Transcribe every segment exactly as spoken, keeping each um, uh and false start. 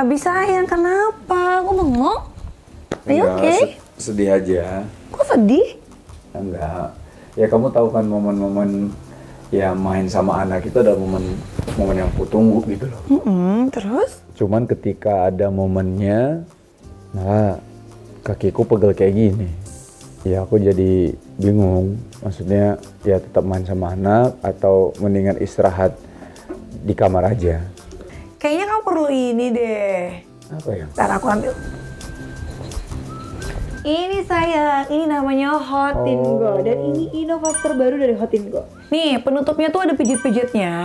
Abi sayang, kenapa? Kok bengong? Are you okay? Sedih aja. Kok sedih? Enggak. Ya kamu tahu kan momen-momen ya main sama anak itu ada momen momen yang kutunggu gitu loh. Mm-hmm, terus? Cuman ketika ada momennya, nah kakiku pegel kayak gini. Ya aku jadi bingung. Maksudnya ya tetap main sama anak atau mendingan istirahat di kamar aja. Kayaknya kamu perlu ini deh. Apa ya? Ntar aku ambil. Ini sayang, ini namanya Hot In Go, dan ini inovator baru dari Hot In Go. Nih, penutupnya tuh ada pijit-pijitnya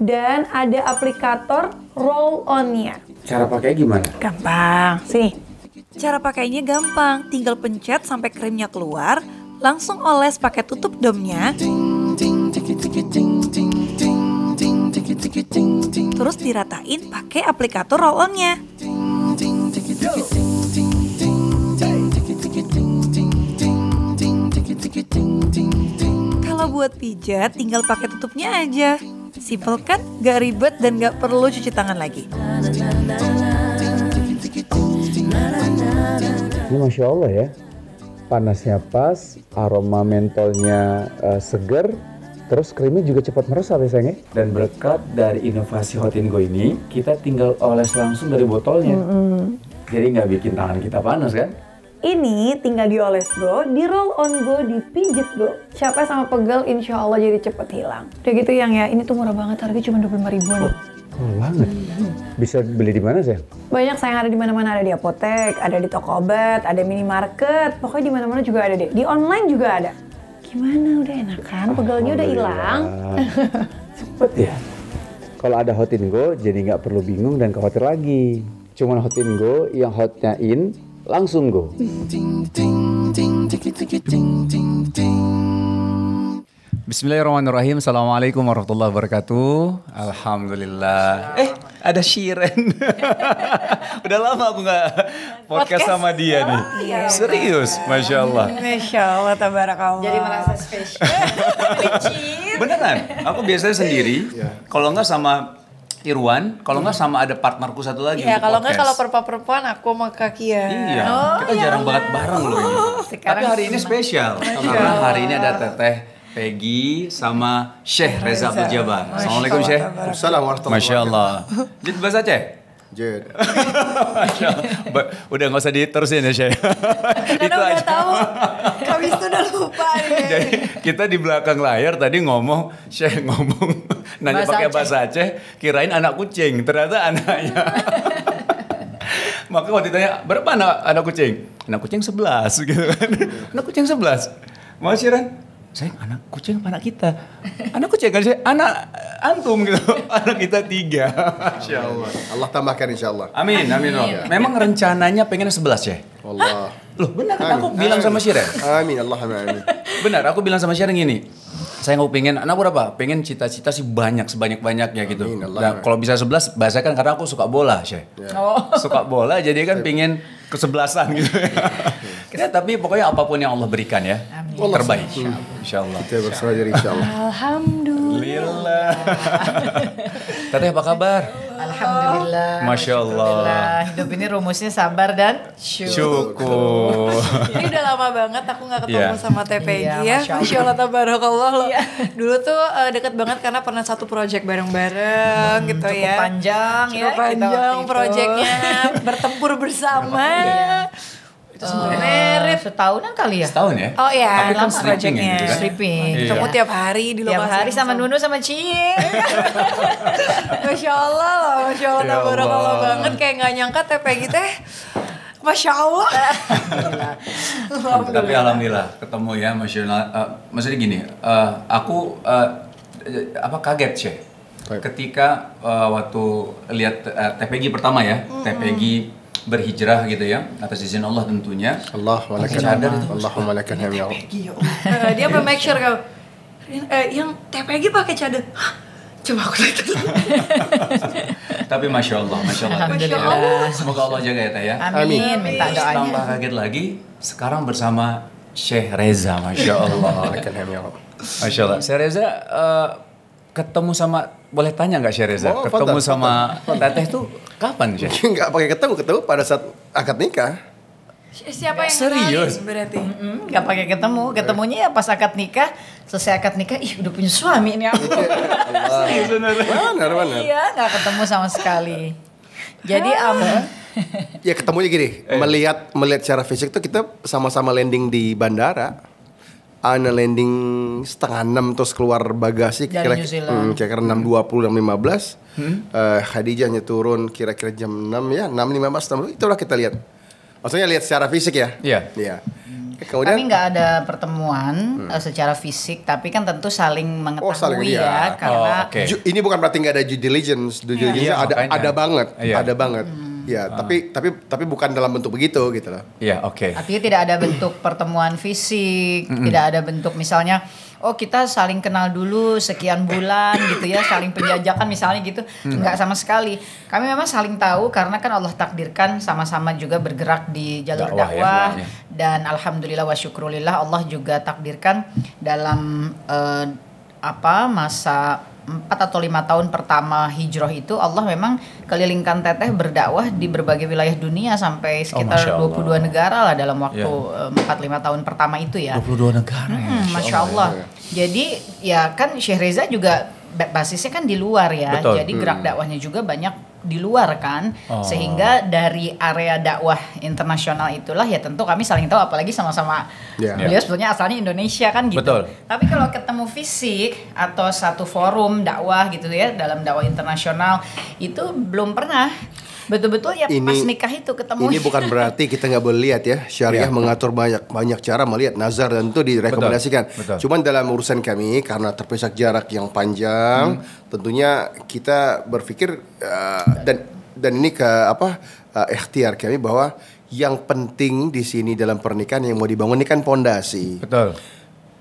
dan ada aplikator roll-on-nya. Cara pakainya gimana? Gampang, sini. Cara pakainya gampang, tinggal pencet sampai krimnya keluar, langsung oles pakai tutup domnya. Terus diratain pakai aplikator roll-on-nya. Kalau buat pijat, tinggal pakai tutupnya aja. Simple kan? Gak ribet dan gak perlu cuci tangan lagi. Ini Masya Allah ya. Panasnya pas, aroma mentolnya uh, seger, terus krimnya juga cepat meresap ya sayangnya. Dan berkat dari inovasi Hot In Go ini, kita tinggal oles langsung dari botolnya. Mm-hmm. Jadi nggak bikin tangan kita panas kan? Ini tinggal dioles bro, di roll on go, dipijit bro. Capek sama pegel insya Allah jadi cepet hilang. Udah gitu yang ya, ini tuh murah banget, harganya cuma dua puluh lima ribuan. Oh, murah banget. Hmm. Bisa beli di mana sayang? Banyak sayang, ada di mana-mana, ada di apotek, ada di toko obat, ada minimarket. Pokoknya di mana-mana juga ada deh, di online juga ada. Gimana, udah enak kan? Pegelnya udah hilang. Cepet ya. Kalau ada Hot In Go, jadi nggak perlu bingung dan khawatir lagi. Cuman Hot In Go yang hotnya in, langsung go. Bismillahirrahmanirrahim. Assalamualaikum warahmatullahi wabarakatuh. Alhamdulillah. Eh, ada Shirin. Udah lama aku nggak podcast, podcast sama dia nih. Oh, iya. Serius, Masya Allah. Masya Allah, tabarakallah. Jadi merasa spesial. Beneran, aku biasanya sendiri. Kalau nggak sama Irwan, kalau nggak hmm. sama ada partnerku satu lagi. Iya, kalau nggak kalau perempuan-perempuan aku sama Kakia. Iya, oh, kita ya jarang Allah. banget bareng loh ini. Sekarang tapi hari ini spesial, karena hari ini ada Teteh, Peggy, sama Sheikh Reza Abdul Jabbar. Assalamualaikum Sheikh. Assalamualaikum. Masya Allah. Jadi bahasa Aceh? Jadi. Udah nggak usah diterusin ya Sheikh. Karena udah tahu, kami sudah lupa. Jadi kita di belakang layar tadi ngomong, Sheikh ngomong. Nanya pakai bahasa Aceh, kirain anak kucing, ternyata anaknya. Maka waktu ditanya, berapa anak, anak kucing? Anak kucing sebelas, gitu kan. Anak kucing sebelas. Mas Shirin, saya anak kucing apa anak kita? Anak kucing kan saya, anak antum gitu. Anak kita tiga. Insya Allah. Allah tambahkan insya Allah. Amin, amin. amin. Memang rencananya pengen sebelas ya? Allah. Loh benar, amin. aku amin. bilang sama Shirin. Amin, Allah amin. Benar, aku bilang sama Shirin gini. Saya nggak pengen anak berapa, pengen cita-cita sih banyak sebanyak-banyaknya gitu. Nah, kalau bisa sebelas, bahasa kan karena aku suka bola, Syekh. Yeah. Oh. Suka bola, jadi kan pengen kesebelasan gitu. Ya, tapi pokoknya apapun yang Allah berikan ya, Amin. terbaik. Insya Allah. Kita berserah jadi insya Allah. Alhamdulillah. Teteh apa kabar? Alhamdulillah. Masya Allah. Alhamdulillah. Hidup ini rumusnya sabar dan syukur. syukur. Ini udah lama banget aku gak ketemu yeah. sama T P G yeah, ya. Masya, Masya Allah tabarakallah. Yeah. Dulu tuh uh, deket banget karena pernah satu project bareng-bareng hmm, gitu ya. Panjang cukup ya. Panjang projectnya. Bertempur bersama. Itu sebenarnya merit setahunan kali ya? Setahun ya? Oh iya. Tapi kan stripping-nya gitu kan? Stripping. Ketemu iya. tiap hari di lokasi. Tiap hari sama Nunu sama Cien. Masya Allah loh, Masya Allah. Tabarakallah banget. Kayak gak nyangka T P G teh. Masya Allah. Tapi alhamdulillah ketemu ya Masya Allah. Uh, maksudnya gini, uh, aku uh, apa kaget sih. Ketika uh, waktu lihat uh, T P G pertama ya. Mm-hmm. T P G berhijrah gitu ya atas izin Allah tentunya. Allah walakal hamdulillah. Dia make sure kalau eh, yang T P G pakai cadar. Coba aku lihat. Tapi masya Allah, masya Allah. Alhamdulillah. Semoga Allah jaga ya Teh. Amin. Minta doanya. Tambah kaget lagi. Sekarang bersama Sheikh Reza, masya Allah. Masya Allah. Sheikh Reza uh, ketemu sama, boleh tanya nggak Sheikh Reza? Oh, ketemu fadal, sama fadal. Teteh tuh. Kapan sih? Nggak pakai ketemu, ketemu pada saat akad nikah. Siapa yang serius berarti? Mm-hmm, nggak pakai ketemu, ketemunya ya pas akad nikah. Selesai akad nikah, ih udah punya suami ini aku. Serius benar benar. Iya, nggak ketemu sama sekali. Jadi am. Um, ya ketemunya gini, eh. melihat melihat secara fisik tuh kita sama-sama landing di bandara. Ana landing setengah enam terus keluar bagasi kira-kira hmm, kira-kira enam dua puluh, enam lima belas. Hmm? Uh, Khadijahnya turun kira-kira jam enam ya, enam lima belas, enam puluh, itulah kita lihat. Maksudnya lihat secara fisik ya. Iya. Iya. Kemudian, kami nggak ada pertemuan hmm. secara fisik, tapi kan tentu saling mengetahui. Oh, saling, ya, ya. Karena oh, okay. ju, ini bukan berarti nggak ada due diligence, due diligence yeah. ada, yeah. ada banget, yeah. ada banget. Hmm. Ya, ah. tapi tapi tapi bukan dalam bentuk begitu gitu loh. Iya, yeah, oke. Okay. Artinya tidak ada bentuk pertemuan fisik, mm-hmm. tidak ada bentuk misalnya, oh kita saling kenal dulu sekian bulan gitu ya, saling penjajakan misalnya gitu, mm-hmm. nggak sama sekali. Kami memang saling tahu karena kan Allah takdirkan sama-sama juga bergerak di jalur dakwah, dakwah ya, dan alhamdulillah wa syukrulillah Allah juga takdirkan dalam eh, apa masa empat atau lima tahun pertama hijrah itu Allah memang kelilingkan Teteh berdakwah di berbagai wilayah dunia sampai sekitar oh, dua puluh dua negara lah dalam waktu yeah. empat lima tahun pertama itu ya. dua puluh dua negara. Hmm, Masya, Masya Allah. Allah. Jadi ya kan Sheikh Reza juga basisnya kan di luar ya. Betul. Jadi hmm. gerak dakwahnya juga banyak di luar kan, oh. sehingga dari area dakwah internasional itulah ya tentu kami saling tahu, apalagi sama-sama yeah. beliau sebetulnya asalnya Indonesia kan gitu. Betul. Tapi kalau ketemu fisik atau satu forum dakwah gitu ya dalam dakwah internasional itu belum pernah betul-betul ya ini, pas nikah itu ketemu. Ini bukan berarti kita nggak boleh lihat ya, syariah yeah. mengatur banyak banyak cara melihat nazar dan itu direkomendasikan. Betul. Betul. Cuman dalam urusan kami karena terpisah jarak yang panjang, hmm. tentunya kita berpikir uh, dan dan ini ke apa uh, ikhtiar kami bahwa yang penting di sini dalam pernikahan yang mau dibangun ini kan pondasi. Betul.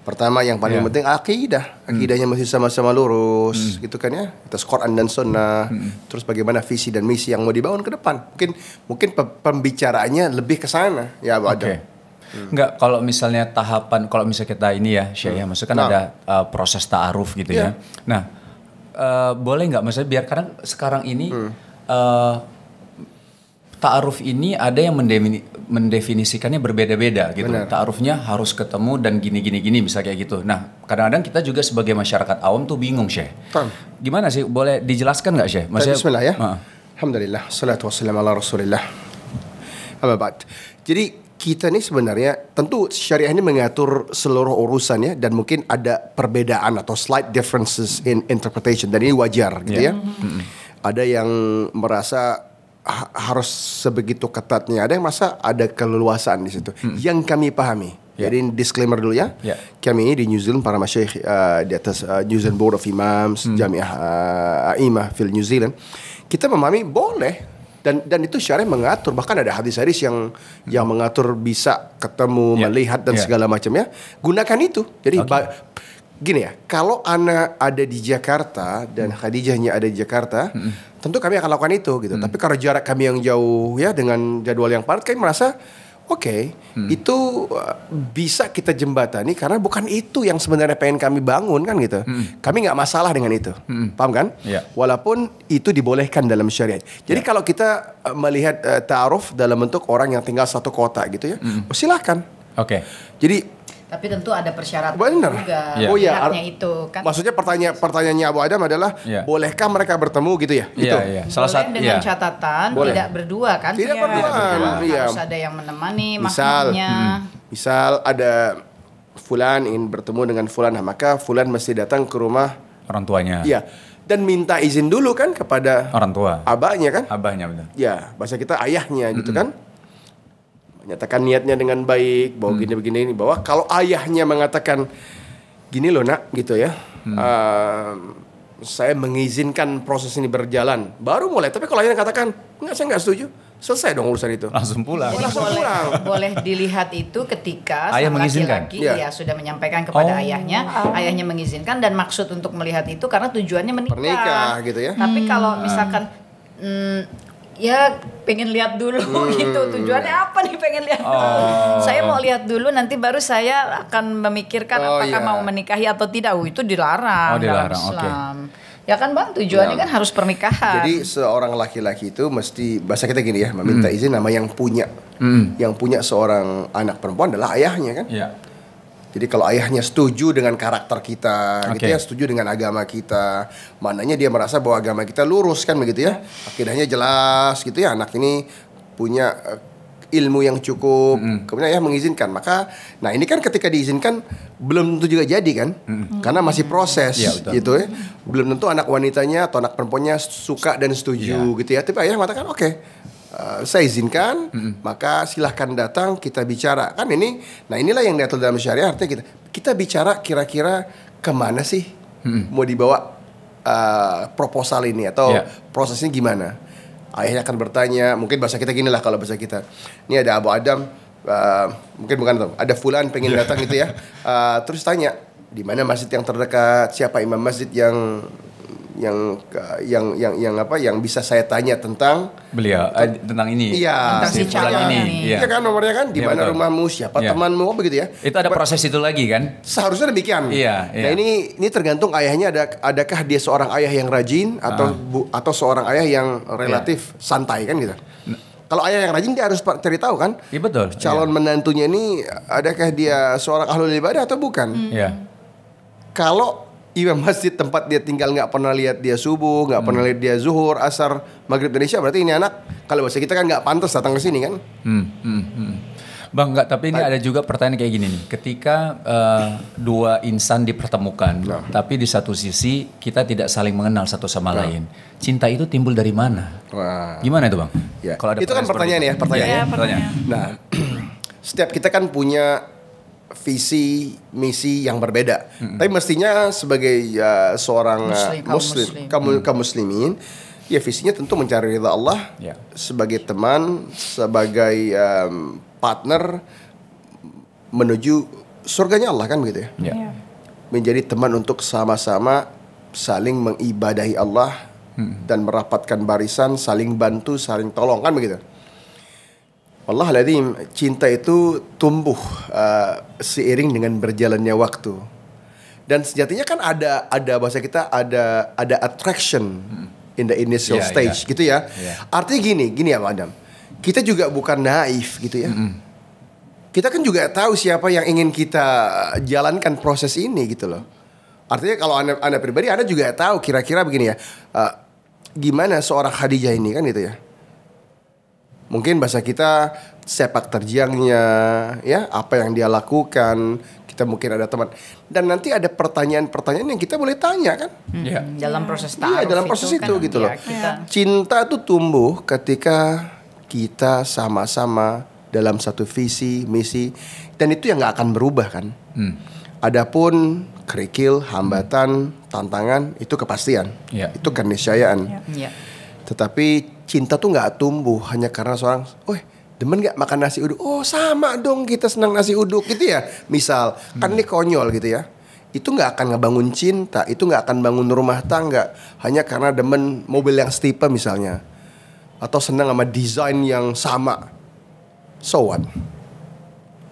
Pertama yang paling yeah. penting akidah. Akidahnya hmm. masih sama-sama lurus hmm. gitu kan ya. Terus Quran dan Sunnah. Hmm. Terus bagaimana visi dan misi yang mau dibangun ke depan. Mungkin mungkin pembicaraannya lebih ke sana ya, Pak Adam. Okay. Hmm. Enggak, kalau misalnya tahapan kalau misalnya kita ini ya, Syekh, hmm. maksudnya kan nah. ada uh, proses ta'aruf gitu yeah. ya. Nah, uh, boleh nggak maksudnya biar karena sekarang ini hmm. uh, ta'aruf ini ada yang mendemini mendefinisikannya berbeda-beda gitu. Ta'arufnya harus ketemu dan gini-gini-gini bisa kayak gitu. Nah, kadang-kadang kita juga sebagai masyarakat awam tuh bingung, Syekh. Gimana sih? Boleh dijelaskan nggak, Syekh? Maksudnya, Bismillah ya. Uh. Alhamdulillah. Salatu wassalamu ala rasulillah. Amma ba'd. Jadi kita nih sebenarnya tentu syariah ini mengatur seluruh urusannya dan mungkin ada perbedaan atau slight differences in interpretation dan ini wajar gitu yeah. ya. Mm-hmm. Ada yang merasa harus sebegitu ketatnya, ada yang masa ada keleluasaan di situ. Hmm. Yang kami pahami. Yeah. Jadi disclaimer dulu ya. Yeah. Kami di New Zealand para masyaikh uh, di atas uh, New Zealand Board of Imams, hmm. Jamiah uh, Aimah fil New Zealand. Kita memahami boleh dan dan itu syariah mengatur, bahkan ada hadis-hadis yang hmm. yang mengatur bisa ketemu, yeah. melihat dan yeah. segala macamnya. Gunakan itu. Jadi okay. gini ya, kalau Ana ada di Jakarta dan hmm. Khadijahnya ada di Jakarta, hmm. tentu kami akan lakukan itu gitu. Hmm. Tapi kalau jarak kami yang jauh ya dengan jadwal yang padat, kami merasa oke, okay, hmm. itu uh, bisa kita jembatani karena bukan itu yang sebenarnya pengen kami bangun kan gitu. Hmm. Kami nggak masalah dengan itu, hmm. paham kan? Yeah. Walaupun itu dibolehkan dalam syariat. Jadi yeah. kalau kita uh, melihat uh, ta'aruf dalam bentuk orang yang tinggal satu kota gitu ya, hmm. oh, silahkan. Oke. Okay. Jadi tapi tentu ada persyaratan bener. Juga yeah. oh, ya. Itu kan maksudnya pertanyaan pertanyaannya Abu Adam adalah yeah. bolehkah mereka bertemu gitu ya yeah, itu yeah. salah satu dengan yeah. catatan boleh. Tidak berdua kan tidak yeah. berdua yeah. harus ada yang menemani misal hmm. misal ada fulan ingin bertemu dengan fulan, nah maka fulan mesti datang ke rumah orang tuanya ya dan minta izin dulu kan kepada orang tua abahnya kan abahnya benar ya bahasa kita ayahnya mm-hmm. gitu kan. Nyatakan niatnya dengan baik, bahwa hmm. gini-begini ini, bahwa kalau ayahnya mengatakan gini loh nak, gitu ya, hmm. uh, saya mengizinkan proses ini berjalan, baru mulai. Tapi kalau ayahnya katakan, enggak saya enggak setuju, selesai dong urusan itu. Langsung pulang. Jadi langsung boleh, pulang. Boleh dilihat itu ketika ayah mengizinkan. Laki-laki yeah. ya sudah menyampaikan kepada oh. ayahnya, oh. ayahnya mengizinkan dan maksud untuk melihat itu karena tujuannya menikah. Pernikah, gitu ya. Tapi hmm. kalau misalkan hmm, ya pengen lihat dulu hmm. gitu. Tujuannya apa nih pengen lihat oh. dulu. Saya mau lihat dulu nanti baru saya akan memikirkan oh, apakah yeah. mau menikahi atau tidak. Itu dilarang, oh, dilarang dalam Islam okay. Ya kan Bang, tujuannya ya. Kan harus pernikahan. Jadi seorang laki-laki itu mesti, bahasa kita gini ya, meminta hmm. izin nama yang punya. Hmm. Yang punya seorang anak perempuan adalah ayahnya kan. Ya. Jadi kalau ayahnya setuju dengan karakter kita, okay. gitu ya, setuju dengan agama kita, mananya dia merasa bahwa agama kita lurus kan begitu ya. Akidahnya jelas gitu ya, anak ini punya ilmu yang cukup, mm-hmm. kemudian ayah mengizinkan. Maka, nah ini kan ketika diizinkan belum tentu juga jadi kan, mm-hmm. karena masih proses ya, gitu ya. Belum tentu anak wanitanya atau anak perempuannya suka dan setuju yeah. gitu ya. Tapi ayah mengatakan oke. Okay. Uh, saya izinkan, mm-hmm. maka silahkan datang kita bicara. Kan ini, nah inilah yang diatur dalam syariah, artinya kita kita bicara kira-kira kemana sih mm-hmm. mau dibawa uh, proposal ini atau yeah. prosesnya gimana. Ayahnya akan bertanya, mungkin bahasa kita gini lah kalau bahasa kita. Ini ada Abu Adam, uh, mungkin bukan tahu, ada Fulan pengen datang gitu ya. Uh, terus tanya, di mana masjid yang terdekat, siapa imam masjid yang yang yang yang yang apa yang bisa saya tanya tentang beliau eh, tentang ini iya tentang si calon ini iya kan nomornya kan di mana ya, rumahmu siapa ya. Temanmu begitu ya itu ada proses itu lagi kan seharusnya demikian iya, iya. Nah ini ini tergantung ayahnya ada adakah dia seorang ayah yang rajin atau ah. bu, atau seorang ayah yang relatif iya. santai kan gitu. Kalau ayah yang rajin dia harus cari tahu kan iya betul calon iya. menantunya ini adakah dia seorang ahlul ibadah atau bukan hmm. iya kalau imam masjid tempat dia tinggal nggak pernah lihat dia subuh, nggak hmm. pernah lihat dia zuhur, asar, maghrib dan isya, berarti ini anak kalau bahasa kita kan nggak pantas datang ke sini kan? Hmm, hmm, hmm. Bang nggak, tapi ini A ada juga pertanyaan kayak gini nih. Ketika uh, dua insan dipertemukan, nah. tapi di satu sisi kita tidak saling mengenal satu sama nah. lain, cinta itu timbul dari mana? Wah. Gimana itu Bang? Ya. Kalau ada itu kan pertanyaan ya, pertanyaan. Ya, ya. Pertanyaan. Nah, setiap kita kan punya visi misi yang berbeda, mm-hmm. tapi mestinya sebagai uh, seorang Muslim, uh, muslim, muslim. Kamu, mm. kaum muslimin, ya visinya tentu mencari ridha Allah yeah. sebagai teman, sebagai um, partner menuju surganya Allah kan begitu ya, yeah. Yeah. menjadi teman untuk sama-sama saling mengibadahi Allah mm. dan merapatkan barisan, saling bantu, saling tolong kan begitu. Wallahaladzim, cinta itu tumbuh uh, seiring dengan berjalannya waktu. Dan sejatinya kan ada ada bahasa kita ada ada attraction in the initial yeah, stage yeah. gitu ya. Yeah. Artinya gini, gini ya Pak Adam. Kita juga bukan naif gitu ya. Mm-hmm. Kita kan juga tahu siapa yang ingin kita jalankan proses ini gitu loh. Artinya kalau Anda, anda pribadi Anda juga tahu kira-kira begini ya. Uh, gimana seorang Khadijah ini kan gitu ya. Mungkin bahasa kita sepak terjangnya, ya apa yang dia lakukan, kita mungkin ada teman. Dan nanti ada pertanyaan-pertanyaan yang kita boleh tanya kan? Yeah. Dalam proses taruh. Iya dalam proses itu, itu kan gitu loh. Kita. Cinta itu tumbuh ketika kita sama-sama dalam satu visi, misi, dan itu yang nggak akan berubah kan? Hmm. Adapun kerikil, hambatan, hmm. tantangan itu kepastian, yeah. itu keniscayaan. Yeah. Yeah. Tetapi cinta tuh gak tumbuh hanya karena seorang, oh demen gak makan nasi uduk? Oh sama dong kita senang nasi uduk gitu ya. Misal, hmm. kan ini konyol gitu ya. Itu gak akan ngebangun cinta, itu gak akan bangun rumah tangga. Hanya karena demen mobil yang setipe misalnya. Atau senang sama desain yang sama. So what?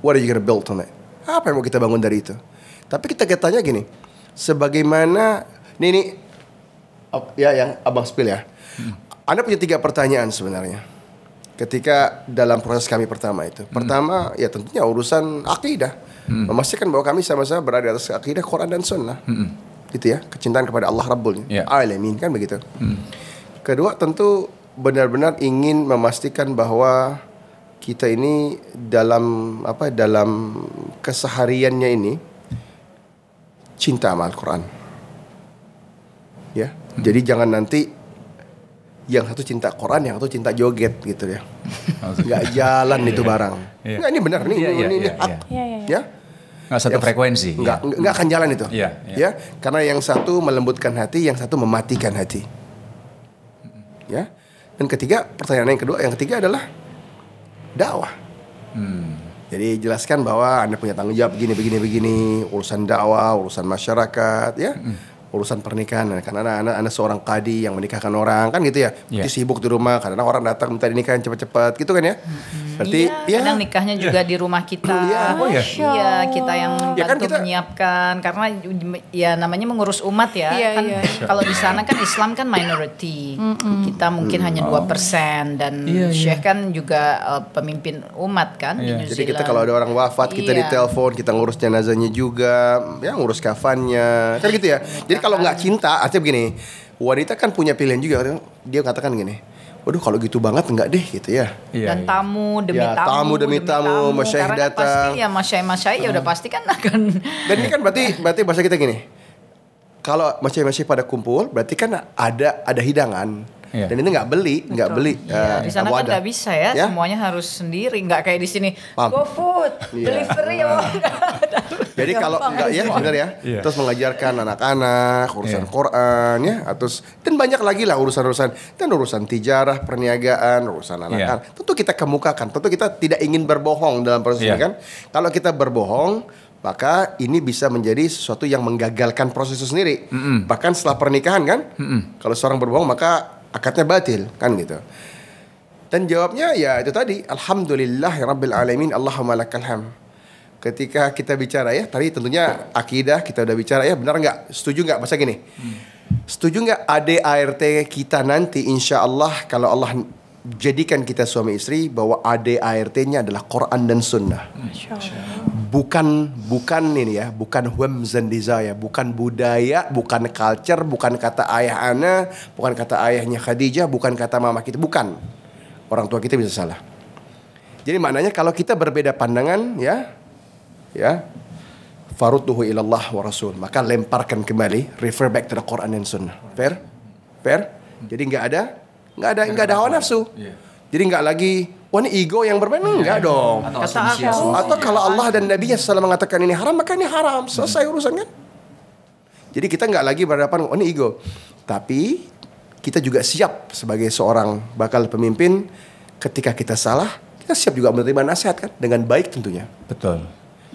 What are you gonna build on it? Apa yang mau kita bangun dari itu? Tapi kita tanya gini, sebagaimana, nih nih, ya yang abang spill ya. Hmm. Anda punya tiga pertanyaan sebenarnya ketika dalam proses kami pertama itu. Pertama, hmm. ya tentunya urusan akidah. Hmm. Memastikan bahwa kami sama-sama berada di atas akidah Quran dan Sunnah. Hmm. Gitu ya, kecintaan kepada Allah Rabbul yeah. Alamin kan begitu. Hmm. Kedua, tentu benar-benar ingin memastikan bahwa kita ini dalam apa dalam kesehariannya ini cinta sama Al-Quran. Ya, hmm. jadi jangan nanti yang satu cinta Quran, yang satu cinta joget gitu ya. Nggak jalan itu barang. Yeah. Nggak, ini benar nih. Yeah, yeah, ini yeah, yeah. Yeah, yeah, yeah. Nggak satu yang, frekuensi. Nggak, yeah. nggak akan jalan itu. Yeah, yeah. Ya, karena yang satu melembutkan hati, yang satu mematikan hati. Ya. Dan ketiga, pertanyaan yang kedua, yang ketiga adalah dakwah. Hmm. Jadi jelaskan bahwa Anda punya tanggung jawab begini, begini, begini, urusan dakwah, urusan masyarakat, ya. Hmm. Urusan pernikahan, karena anak-anak anak seorang qadi yang menikahkan orang kan gitu ya, yeah. sibuk di rumah, karena orang datang minta dinikahin cepat-cepat gitu kan ya. Mm-hmm. Berarti ya, kadang ya, nikahnya juga ya, di rumah kita. Iya, oh ya, ya, kita yang ya kan kita menyiapkan, karena ya namanya mengurus umat ya. Ya, kan ya. Kalau di sana kan Islam kan minority. Mm-mm. Kita mungkin mm, hanya dua persen dan ya, Syekh ya, kan juga uh, pemimpin umat kan ya, di New Zealand. Jadi kita kalau ada orang wafat kita ya, ditelepon, kita ngurus jenazahnya juga, ya ngurus kafannya. Kan gitu ya. Jadi kalau nggak cinta, artinya begini, wanita kan punya pilihan juga. Dia katakan gini, waduh kalau gitu banget enggak deh gitu ya. Dan tamu demi ya, tamu, tamu demi tamu, masyaih datang. Pasti ya masyaih-masyaih ya udah pasti kan akan. Dan ini kan berarti berarti bahasa kita gini. Kalau masyaih-masyaih pada kumpul berarti kan ada ada hidangan. Ya. Dan ini nggak beli, nggak beli. Ya, uh, di sana kan nggak bisa ya, ya, semuanya harus sendiri. Nggak kayak di sini. GoFood, yeah, delivery. Jadi kalau nggak ya, benar ya. Yeah. Terus mengajarkan anak-anak urusan yeah, Quran ya, terus dan banyak lagi lah urusan-urusan dan urusan tijarah, perniagaan, urusan anak-anak. Yeah. Tentu kita kemukakan. Tentu kita tidak ingin berbohong dalam proses yeah, ini kan. Kalau kita berbohong, maka ini bisa menjadi sesuatu yang menggagalkan proses itu sendiri. Mm-mm. Bahkan setelah pernikahan kan, mm-mm, kalau seorang berbohong maka akadnya batil kan gitu. Dan jawabnya ya itu tadi, alhamdulillah rabbil alamin, Allahumma lakal hamd. Ketika kita bicara ya, tadi tentunya akidah kita udah bicara ya, benar nggak? Setuju nggak? Masa gini, setuju nggak A D A R T kita nanti insya Allah kalau Allah jadikan kita suami istri bahwa A D A R T-nya adalah Quran dan Sunnah. Bukan bukan ini ya, bukan whims and desire, bukan budaya, bukan culture, bukan kata ayah ana, bukan kata ayahnya Khadijah, bukan kata mama kita, bukan. Orang tua kita bisa salah. Jadi maknanya kalau kita berbeda pandangan ya, ya, farudduhu ilallah wa rasul, maka lemparkan kembali, refer back to the Quran dan Sunnah. Fair? Fair? Jadi nggak ada Nggak ada nggak ada hawa nafsu. Yeah. Jadi nggak lagi wah ini ego yang bermain, yeah, enggak yeah, dong. Atau, Kata asumsi, asumsi. Atau kalau Allah dan Nabi-Nya selalu mengatakan ini haram, maka ini haram. Selesai urusan kan. Jadi kita nggak lagi berhadapan wah ini ego. Tapi kita juga siap sebagai seorang bakal pemimpin ketika kita salah, kita siap juga menerima nasihat kan dengan baik tentunya. Betul.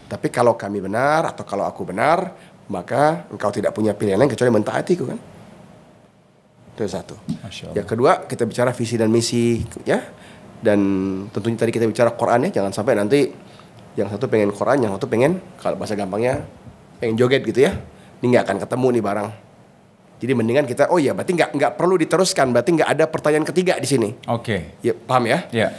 Tapi kalau kami benar atau kalau aku benar, maka engkau tidak punya pilihan lain kecuali mentaatiku kan. Itu satu. Ya kedua kita bicara visi dan misi ya, dan tentunya tadi kita bicara Quran ya, jangan sampai nanti yang satu pengen Quran, yang satu pengen kalau bahasa gampangnya pengen joget gitu ya, ini nggak akan ketemu nih barang. Jadi mendingan kita oh ya berarti nggak nggak perlu diteruskan, berarti nggak ada pertanyaan ketiga di sini. Oke. Okay. Ya paham ya? Yeah.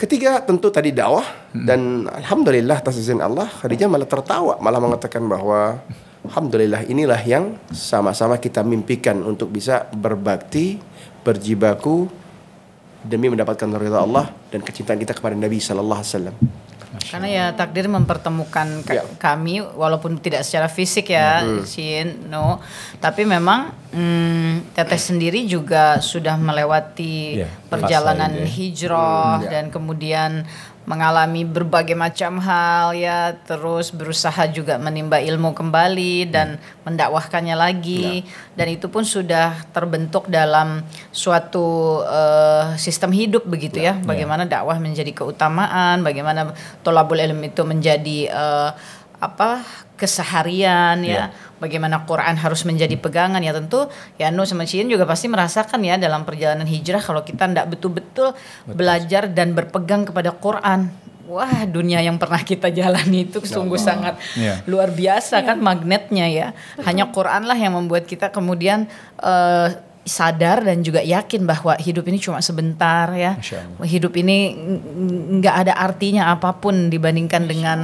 Ketiga tentu tadi dakwah, hmm, dan alhamdulillah atas izin Allah Khadijah malah tertawa, malah mengatakan bahwa alhamdulillah inilah yang sama-sama kita mimpikan untuk bisa berbakti, berjibaku demi mendapatkan ridha Allah dan kecintaan kita kepada Nabi sallallahu alaihi wasallam. Karena ya takdir mempertemukan ya, kami walaupun tidak secara fisik ya, mm-hmm, Cien, no, tapi memang mm, Teteh sendiri juga sudah melewati yeah, perjalanan hijrah mm, dan yeah, kemudian mengalami berbagai macam hal ya, terus berusaha juga menimba ilmu kembali dan mendakwahkannya lagi ya, dan itu pun sudah terbentuk dalam suatu uh, sistem hidup begitu ya, ya. Bagaimana ya, dakwah menjadi keutamaan, bagaimana tolabul ilmi itu menjadi uh, apa keseharian ya, ya, bagaimana Quran harus menjadi pegangan ya, tentu ya Nuh sama Cien juga pasti merasakan ya dalam perjalanan hijrah kalau kita tidak betul-betul belajar dan berpegang kepada Quran, wah dunia yang pernah kita jalani itu sungguh oh, sangat yeah, luar biasa yeah, kan magnetnya ya, hanya Quranlah yang membuat kita kemudian uh, sadar dan juga yakin bahwa hidup ini cuma sebentar ya, hidup ini nggak ada artinya apapun dibandingkan dengan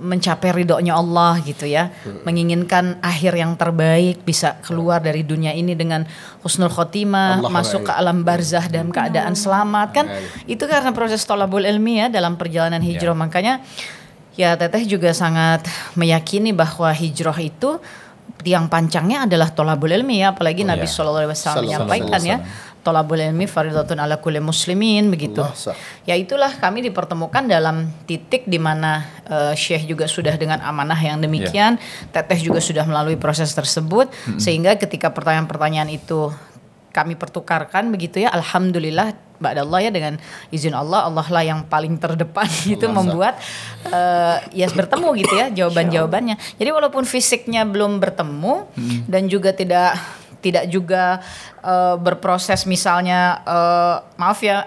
mencapai ridhonya Allah gitu ya, hmm, menginginkan akhir yang terbaik, bisa keluar dari dunia ini dengan husnul khotimah, Allah masuk Allah ke alam barzah dalam keadaan selamat kan, Allah, itu karena proses tolabul ilmi ya dalam perjalanan hijrah ya. Makanya ya Teteh juga sangat meyakini bahwa hijrah itu tiang pancangnya adalah tolabul ilmi ya, apalagi oh, Nabi ya, Shallallahu Alaihi Wasallam menyampaikan ya, tolabul ilmi faridatun ala kulli muslimin begitu. Allah, ya itulah kami dipertemukan dalam titik di mana uh, Syekh juga sudah dengan amanah yang demikian, yeah, Teteh juga sudah melalui proses tersebut, mm-hmm, sehingga ketika pertanyaan-pertanyaan itu kami pertukarkan begitu ya, alhamdulillah ba'dallah ya, dengan izin Allah, Allah lah yang paling terdepan gitu Allah, membuat uh, ya bertemu gitu ya jawaban-jawabannya. Jadi walaupun fisiknya belum bertemu, hmm, dan juga tidak tidak juga uh, berproses misalnya uh, maaf ya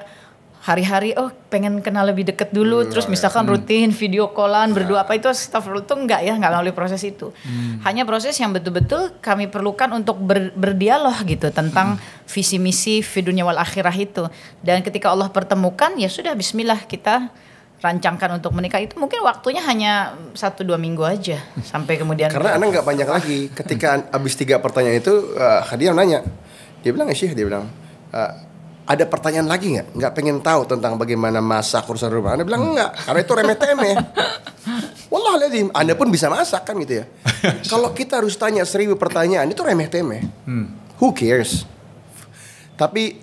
hari-hari oh pengen kenal lebih deket dulu, hmm. terus misalkan rutin video callan, berdua apa itu astagfirullah tuh enggak ya, enggak melalui proses itu. Hmm. Hanya proses yang betul-betul kami perlukan untuk ber, berdialog gitu tentang hmm. visi misi fi dunya wal akhirah itu. Dan ketika Allah pertemukan ya sudah bismillah kita rancangkan untuk menikah. Itu mungkin waktunya hanya satu dua minggu aja sampai kemudian. Karena anak nggak panjang lagi. Ketika abis tiga pertanyaan itu uh, Khadijah nanya, dia bilang ya Syekh, dia bilang uh, ada pertanyaan lagi nggak? Nggak pengen tahu tentang bagaimana masak urusan rumah. Anda bilang enggak, karena itu remeh-temeh. Wallahaladzim, Anda pun bisa masak kan gitu ya. Kalau kita harus tanya seribu pertanyaan itu remeh-temeh. Hmm. Who cares? Tapi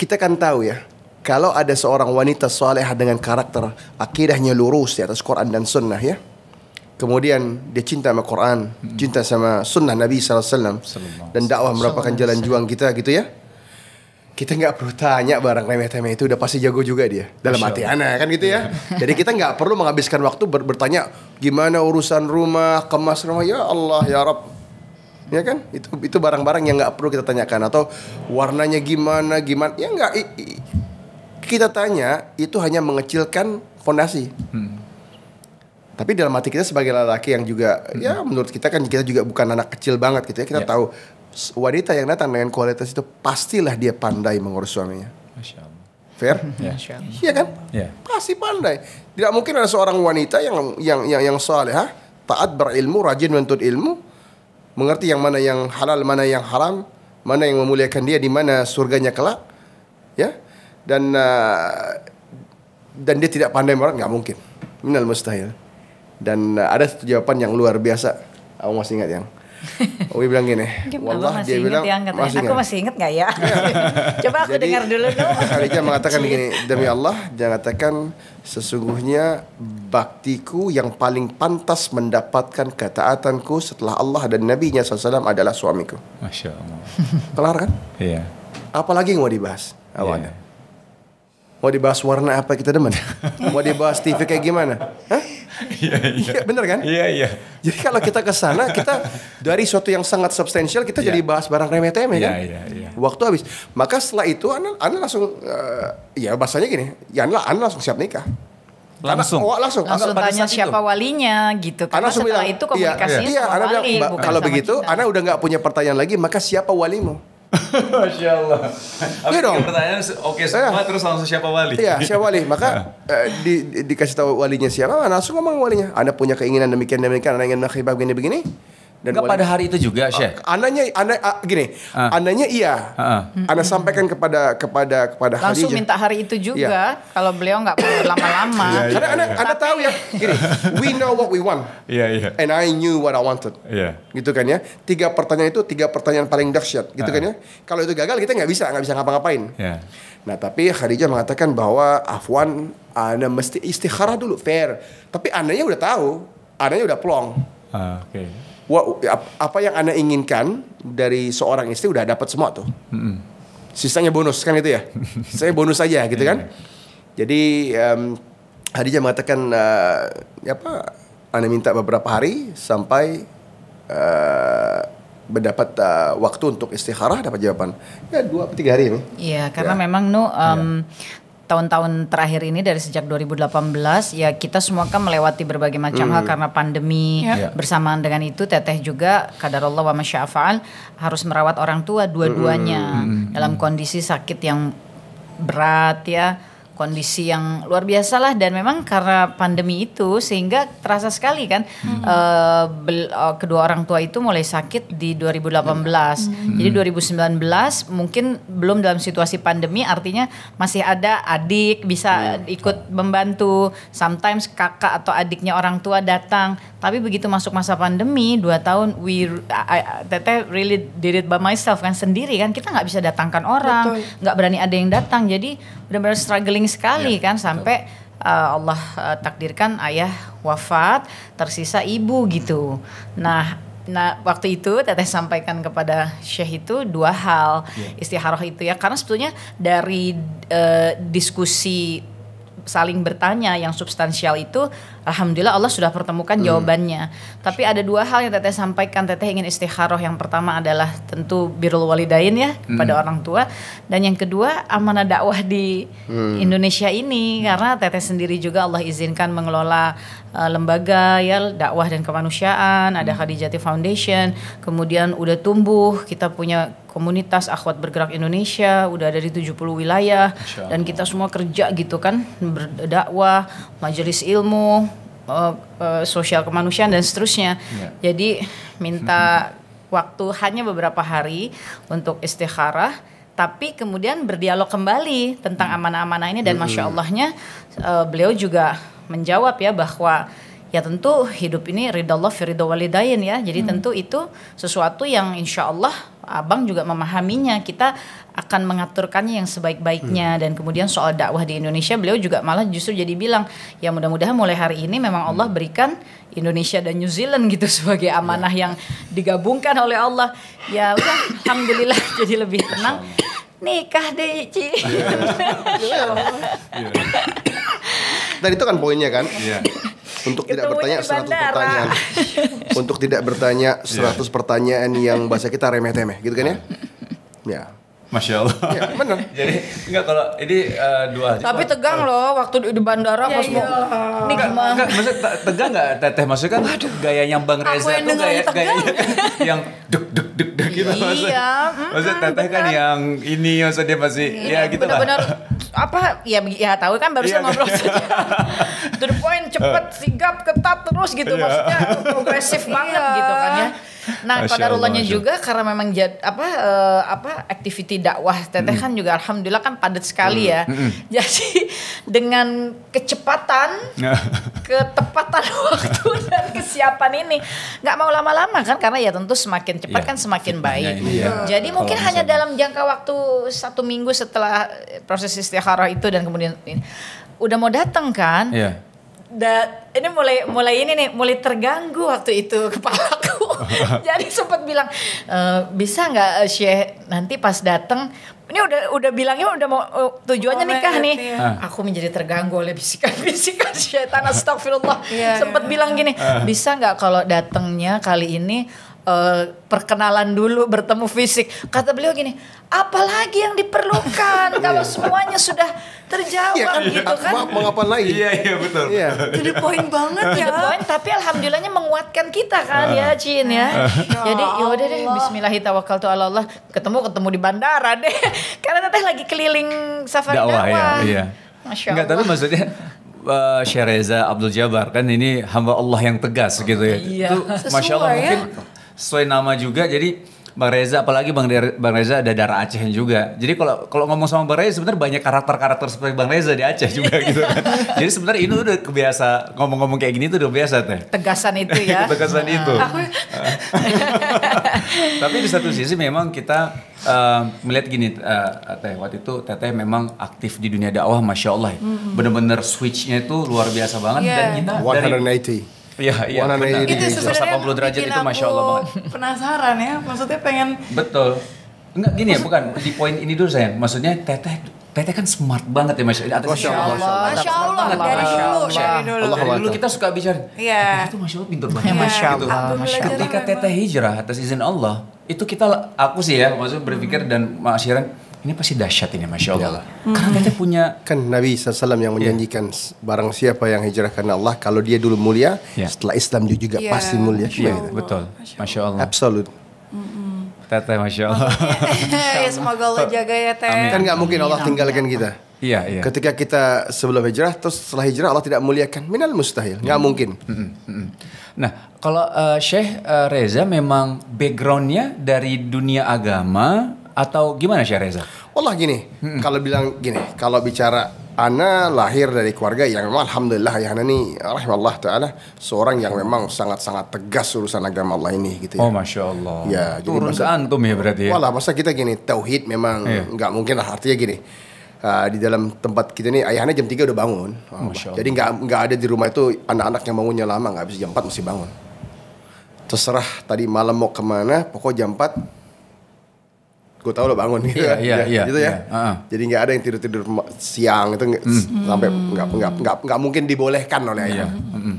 kita kan tahu ya. Kalau ada seorang wanita salehah dengan karakter akidahnya lurus di atas Quran dan Sunnah ya, kemudian dia cinta sama Quran, hmm. cinta sama Sunnah Nabi shallallahu alaihi wasallam, dan dakwah merupakan jalan juang kita gitu ya. Kita nggak perlu tanya barang remeh-temeh itu, udah pasti jago juga dia dalam hati anak kan gitu ya. Jadi kita nggak perlu menghabiskan waktu ber bertanya gimana urusan rumah, kemas rumah, ya Allah ya Rabb. Ya kan, itu itu barang-barang yang nggak perlu kita tanyakan, atau warnanya gimana gimana ya nggak. Kita tanya itu hanya mengecilkan fondasi. Hmm. Tapi dalam hati kita sebagai lelaki yang juga hmm. ya menurut kita kan kita juga bukan anak kecil banget gitu ya. Kita yeah. tahu wanita yang datang dengan kualitas itu pastilah dia pandai mengurus suaminya. Masya Allah. Fair? Iya yeah. yeah, kan? Yeah. Pasti pandai. Tidak mungkin ada seorang wanita yang yang yang, yang salehah, taat, berilmu, rajin menuntut ilmu, mengerti yang mana yang halal, mana yang haram, mana yang memuliakan dia, di mana surganya kelak. Ya. Dan uh, dan dia tidak pandai merawat, nggak mungkin, minal mustahil. Dan uh, ada satu jawaban yang luar biasa, aku masih ingat yang Umi bilang gini, wallah masih dia bilang yang masih aku masih ingat nggak ya? Coba aku jadi, dengar dulu dong. Khadijah mengatakan begini, demi Allah, jangan katakan sesungguhnya baktiku yang paling pantas mendapatkan ketaatanku setelah Allah dan Nabi-Nya shallallahu alaihi wasallam adalah suamiku. Masya Allah. Kelar kan? Iya. Apalagi yang mau dibahas awalnya? Yeah. Mau dibahas warna apa kita demen? Mau dibahas T V kayak gimana? Hah? Iya, iya. Ya, bener kan? Iya, iya. Jadi kalau kita ke sana, kita dari suatu yang sangat substansial, kita yeah. jadi bahas barang remeh-temeh yeah, kan? Iya, yeah, iya. Yeah. Waktu habis. Maka setelah itu, Ana, ana langsung, uh, ya bahasanya gini, ya ana, ana langsung siap nikah. Langsung? Ana, oh, langsung. Langsung ana, tanya siapa itu. Walinya gitu. Karena ana setelah bilang, itu komunikasinya iya, sama iya, wali. Bilang, kalau begitu, kita. Ana udah gak punya pertanyaan lagi, maka siapa walimu? Masya Allah. Iya dong. Pertanyaan oke okay, semua ya. Terus langsung siapa wali? Iya siapa wali. Maka ya. eh, di, di, dikasih tahu walinya siapa, langsung ngomong walinya. Anda punya keinginan demikian demikian, Anda ingin menghibah begini begini. Dan wali, pada hari itu juga Syekh. Uh, ananya, ana, uh, gini. Uh. Ananya iya. Uh -uh. Anda sampaikan kepada kepada kepada Khadijah. Langsung minta hari itu juga. Yeah. Kalau beliau nggak perlu lama-lama. Yeah, yeah, karena yeah, anda, yeah. anda tahu ya. Gini, we know what we want. Yeah, yeah. And I knew what I wanted. Yeah. Gitu kan ya. Tiga pertanyaan itu tiga pertanyaan paling dahsyat. Gitu uh -uh. kan ya. Kalau itu gagal kita nggak bisa nggak bisa ngapa-ngapain. Yeah. Nah tapi Khadijah mengatakan bahwa afwan, Anda mesti istikharah dulu, fair. Tapi andanya udah tahu, andanya udah plong. Uh, Oke. Okay. Apa yang Anda inginkan dari seorang istri udah dapat semua tuh. Mm-hmm. Sisanya bonus kan gitu ya. Saya bonus aja gitu kan. Jadi um, Khadijah mengatakan uh, apa? Anda minta beberapa hari sampai uh, mendapat uh, waktu untuk istikharah, dapat jawaban. Ya dua atau tiga hari ini. Iya karena ya. Memang nu. Um, ya. Tahun-tahun terakhir ini dari sejak dua ribu delapan belas ya kita semua kan melewati berbagai macam mm. hal karena pandemi yeah. bersamaan dengan itu Teteh juga qadarullah wa masya'afal harus merawat orang tua dua-duanya mm. dalam kondisi sakit yang berat ya, kondisi yang luar biasa lah. Dan memang karena pandemi itu sehingga terasa sekali kan mm. uh, bel, uh, kedua orang tua itu mulai sakit di dua ribu delapan belas mm. jadi dua ribu sembilan belas mungkin belum dalam situasi pandemi, artinya masih ada adik bisa mm. ikut membantu, sometimes kakak atau adiknya orang tua datang. Tapi begitu masuk masa pandemi dua tahun we, I, I, Teteh really did it by myself kan, sendiri kan, kita nggak bisa datangkan orang, nggak berani ada yang datang, jadi benar-benar struggling sekali ya, kan sampai uh, Allah uh, takdirkan ayah wafat, tersisa ibu gitu. Nah, nah waktu itu Teteh sampaikan kepada Syekh itu dua hal ya. Istikharah itu ya, karena sebetulnya dari uh, diskusi saling bertanya yang substansial itu, alhamdulillah Allah sudah pertemukan hmm. jawabannya. Tapi ada dua hal yang Teteh sampaikan, Teteh ingin istikharah. Yang pertama adalah tentu birrul walidain ya, hmm. kepada orang tua. Dan yang kedua amanah dakwah di hmm. Indonesia ini, karena Teteh sendiri juga Allah izinkan mengelola uh, lembaga ya dakwah dan kemanusiaan, hmm. ada Khadijati Foundation, kemudian udah tumbuh, kita punya komunitas Akhwat Bergerak Indonesia, udah ada di tujuh puluh wilayah, dan kita semua kerja gitu kan, berdakwah, majelis ilmu, uh, uh, sosial kemanusiaan dan seterusnya. Yeah. Jadi minta waktu hanya beberapa hari untuk istikharah, tapi kemudian berdialog kembali tentang amanah-amanah ini, dan masya Allahnya uh, beliau juga menjawab ya bahwa ya tentu hidup ini ridallah fi ridha walidain ya. Jadi hmm. tentu itu sesuatu yang insya Allah abang juga memahaminya. Kita akan mengaturkannya yang sebaik-baiknya. Hmm. Dan kemudian soal dakwah di Indonesia beliau juga malah justru jadi bilang, ya mudah-mudahan mulai hari ini memang Allah berikan Indonesia dan New Zealand gitu sebagai amanah yang digabungkan oleh Allah. Ya udah alhamdulillah jadi lebih tenang. Nikah deh Ci. Tadi itu kan poinnya kan. Iya. Untuk tidak bertanya seratus pertanyaan. Untuk tidak bertanya seratus pertanyaan yang bahasa kita remeh-temeh gitu kan ya. Ya. Masya Allah. Ya, bener. Jadi enggak kalau ini uh, dua. Tapi tegang loh waktu di bandara pas mau. Ini gimana? Enggak, maksud tegang enggak Teteh? Maksudnya kan gayanya Bang Reza tuh gaya gayanya yang deg deg deg deg gitu maksudnya. Iya. Maksudnya Teteh kan yang ini maksudnya masih ya gitu lah. Benar-benar apa ya, ya tahu kan barusan yeah, ngobrol saja. To the point, cepet, sigap, ketat terus gitu maksudnya progresif banget gitu kan ya. Nah, qadarullahnya juga karena memang jad, apa uh, apa aktiviti dakwah Teteh mm. kan juga alhamdulillah kan padat sekali mm. ya. Mm. Jadi dengan kecepatan, ketepatan waktu dan kesiapan ini nggak mau lama-lama kan, karena ya tentu semakin cepat yeah. kan semakin baik. Yeah. Jadi yeah. mungkin oh, hanya misalnya. dalam jangka waktu satu minggu setelah proses istikharah itu dan kemudian ini udah mau datang kan. Yeah. Da, ini mulai mulai ini nih mulai terganggu waktu itu kepalaku. Jadi sempat bilang e, bisa nggak Syekh nanti pas datang ini udah udah bilangnya udah mau uh, tujuannya oh, nikah nih. Yeah. Aku menjadi terganggu oleh bisikan-bisikan syaitan astagfirullah. Yeah, sempat yeah. bilang gini, bisa nggak kalau datangnya kali ini Uh, perkenalan dulu, bertemu fisik. Kata beliau gini, apalagi yang diperlukan kalau semuanya sudah terjawab ya, gitu ya, kan. Mau ngapain lagi? Iya, iya betul. Iya. Itu the point banget ya. The point, tapi alhamdulillahnya menguatkan kita kan ya Cien ya. Jadi yaudah deh, bismillahirrahmanirrahim. Ketemu-ketemu di bandara deh. Karena Teteh lagi keliling safari dakwah. Dakwah ya, iya. Masya Allah. Enggak, tapi maksudnya Uh, Sheikh Reza Abdul Jabbar kan ini hamba Allah yang tegas gitu ya. Iya. Itu, Masya Allah ya. Mungkin sesuai nama juga, jadi Bang Reza, apalagi Bang, Bang Reza ada darah Aceh juga. Jadi kalau kalau ngomong sama Bang Reza sebenarnya banyak karakter-karakter seperti Bang Reza di Aceh juga gitu kan. Jadi sebenarnya ini udah kebiasa ngomong-ngomong kayak gini tuh udah biasa Teh. Tegasan itu ya. Tegasan nah. itu. Tapi di satu sisi memang kita uh, melihat gini uh, Teh, waktu itu Teteh memang aktif di dunia dakwah, Masya Allah. Mm-hmm. Bener-bener switchnya itu luar biasa banget yeah. dan kita dari Ya, ya, itu sebenarnya derajat bikin itu Masya Allah banget. Penasaran ya, maksudnya pengen betul. Enggak gini ya, bukan di poin ini dulu sayang. Maksudnya Teteh Teteh kan smart banget ya Masya Allah. Masya Allah, Masya Allah, dari dulu, dari dulu kita suka bicara. Iya. Itu Masya Allah pintar banget. Masya Allah. Ketika Teteh hijrah atas izin Allah, itu kita, aku sih ya, maksudnya berpikir dan makasyiran. Ini pasti dahsyat ini Masya Allah. Hmm. Karena kita punya kan Nabi shallallahu alaihi wasallam yang menjanjikan yeah. barang siapa yang hijrah karena Allah, kalau dia dulu mulia, yeah. setelah Islam dia juga yeah. pasti mulia. Yeah. Yeah. Betul, Masya Allah. Absolut. Mm-hmm. Teteh Masya Allah. Ya, semoga Allah jaga ya Teh. Amin. Kan gak mungkin Allah tinggalkan kita. Iya, iya. Ketika kita sebelum hijrah, terus setelah hijrah Allah tidak muliakan. Minal mustahil, mm. gak mungkin. Mm-mm, mm-mm. Nah, kalau uh, Sheikh uh, Reza memang backgroundnya dari dunia agama, atau gimana Syekh Reza? Wallah gini, hmm. kalau bilang gini, kalau bicara ana lahir dari keluarga yang memang alhamdulillah ya ana nih rahimallahu taala seorang yang memang sangat-sangat tegas urusan agama Allah ini gitu ya. Oh Masya Allah. Ya, turun ke antum ya berarti ya. Wallah masa kita gini, tauhid memang yeah. nggak mungkin lah, artinya gini. Uh, di dalam tempat kita nih ayahnya jam tiga udah bangun. Oh, jadi nggak nggak ada di rumah itu anak-anak yang bangunnya lama, nggak habis jam empat mesti bangun. Terserah tadi malam mau kemana, pokok jam empat gue tau lo bangun gitu, yeah, yeah, ya, yeah, gitu yeah, ya. Yeah, uh-huh. Jadi nggak ada yang tidur tidur siang itu mm. sampai nggak nggak nggak nggak mungkin dibolehkan oleh ayah. Yeah. Mm-hmm.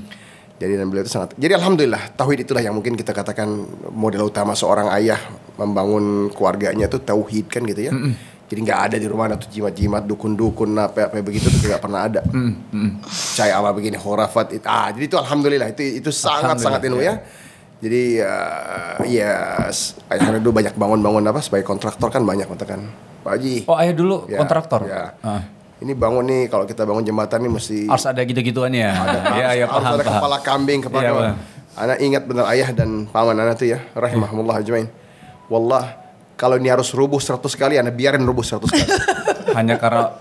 Jadi dan beliau itu sangat. Jadi alhamdulillah tauhid itulah yang mungkin kita katakan modal utama seorang ayah membangun keluarganya itu tauhid kan gitu ya. Mm-hmm. Jadi nggak ada di rumah tuh jimat-jimat, dukun-dukun, apa-apa begitu itu nggak pernah ada. Mm-hmm. Caya apa begini khurafat itu. Ah, jadi itu alhamdulillah itu itu sangat-sangat ilmu ya. Jadi uh, ya ayah dulu banyak bangun-bangun apa sebagai kontraktor kan banyak katakan Pak Haji. Oh ayah dulu ya, kontraktor. Ya. Ah. Ini bangun nih kalau kita bangun jembatan nih mesti harus ada gitu-gituan ya. Ada, ya, harus, ya harus paham, ada paham. Kepala kambing kepala. Ya, anak ingat benar ayah dan paman anak tuh ya rahimahumullah ajmain. Wallah kalau ini harus rubuh seratus kali anak biarin rubuh seratus kali. Hanya karena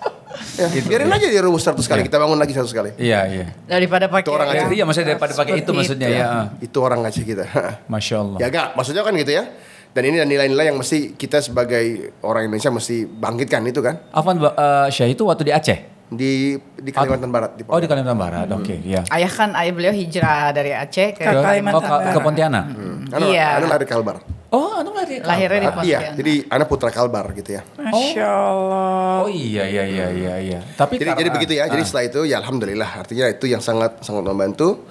ya, itu, biarin ya. Aja dia rubuh seratus kali, ya. Kita bangun lagi seratus kali. Iya, iya. Daripada pakai itu orang Aceh. Iya, maksudnya daripada pakai itu, itu maksudnya ya. Itu orang Aceh kita. Masya Allah. Ya enggak, maksudnya kan gitu ya. Dan ini nilai-nilai yang mesti kita sebagai orang Indonesia mesti bangkitkan itu kan. Afan uh, Syekh itu waktu di Aceh? Di di Kalimantan Barat. Di oh di Kalimantan Barat, hmm. Oke. Okay, ya. Ayah kan, ayah beliau hijrah dari Aceh ke, ke Kalimantan oh, Barat. Ke Pontianak? Hmm. Anu, iya. Anu lahir Kalbar. Oh, anu lahir Kalbar. Lahirnya di Pontianak. Iya, jadi anak putra Kalbar gitu ya. Masya Allah. Oh iya, iya, iya, iya. iya. Tapi jadi, karena, jadi begitu ya, ah. Jadi setelah itu ya alhamdulillah. Artinya itu yang sangat sangat membantu.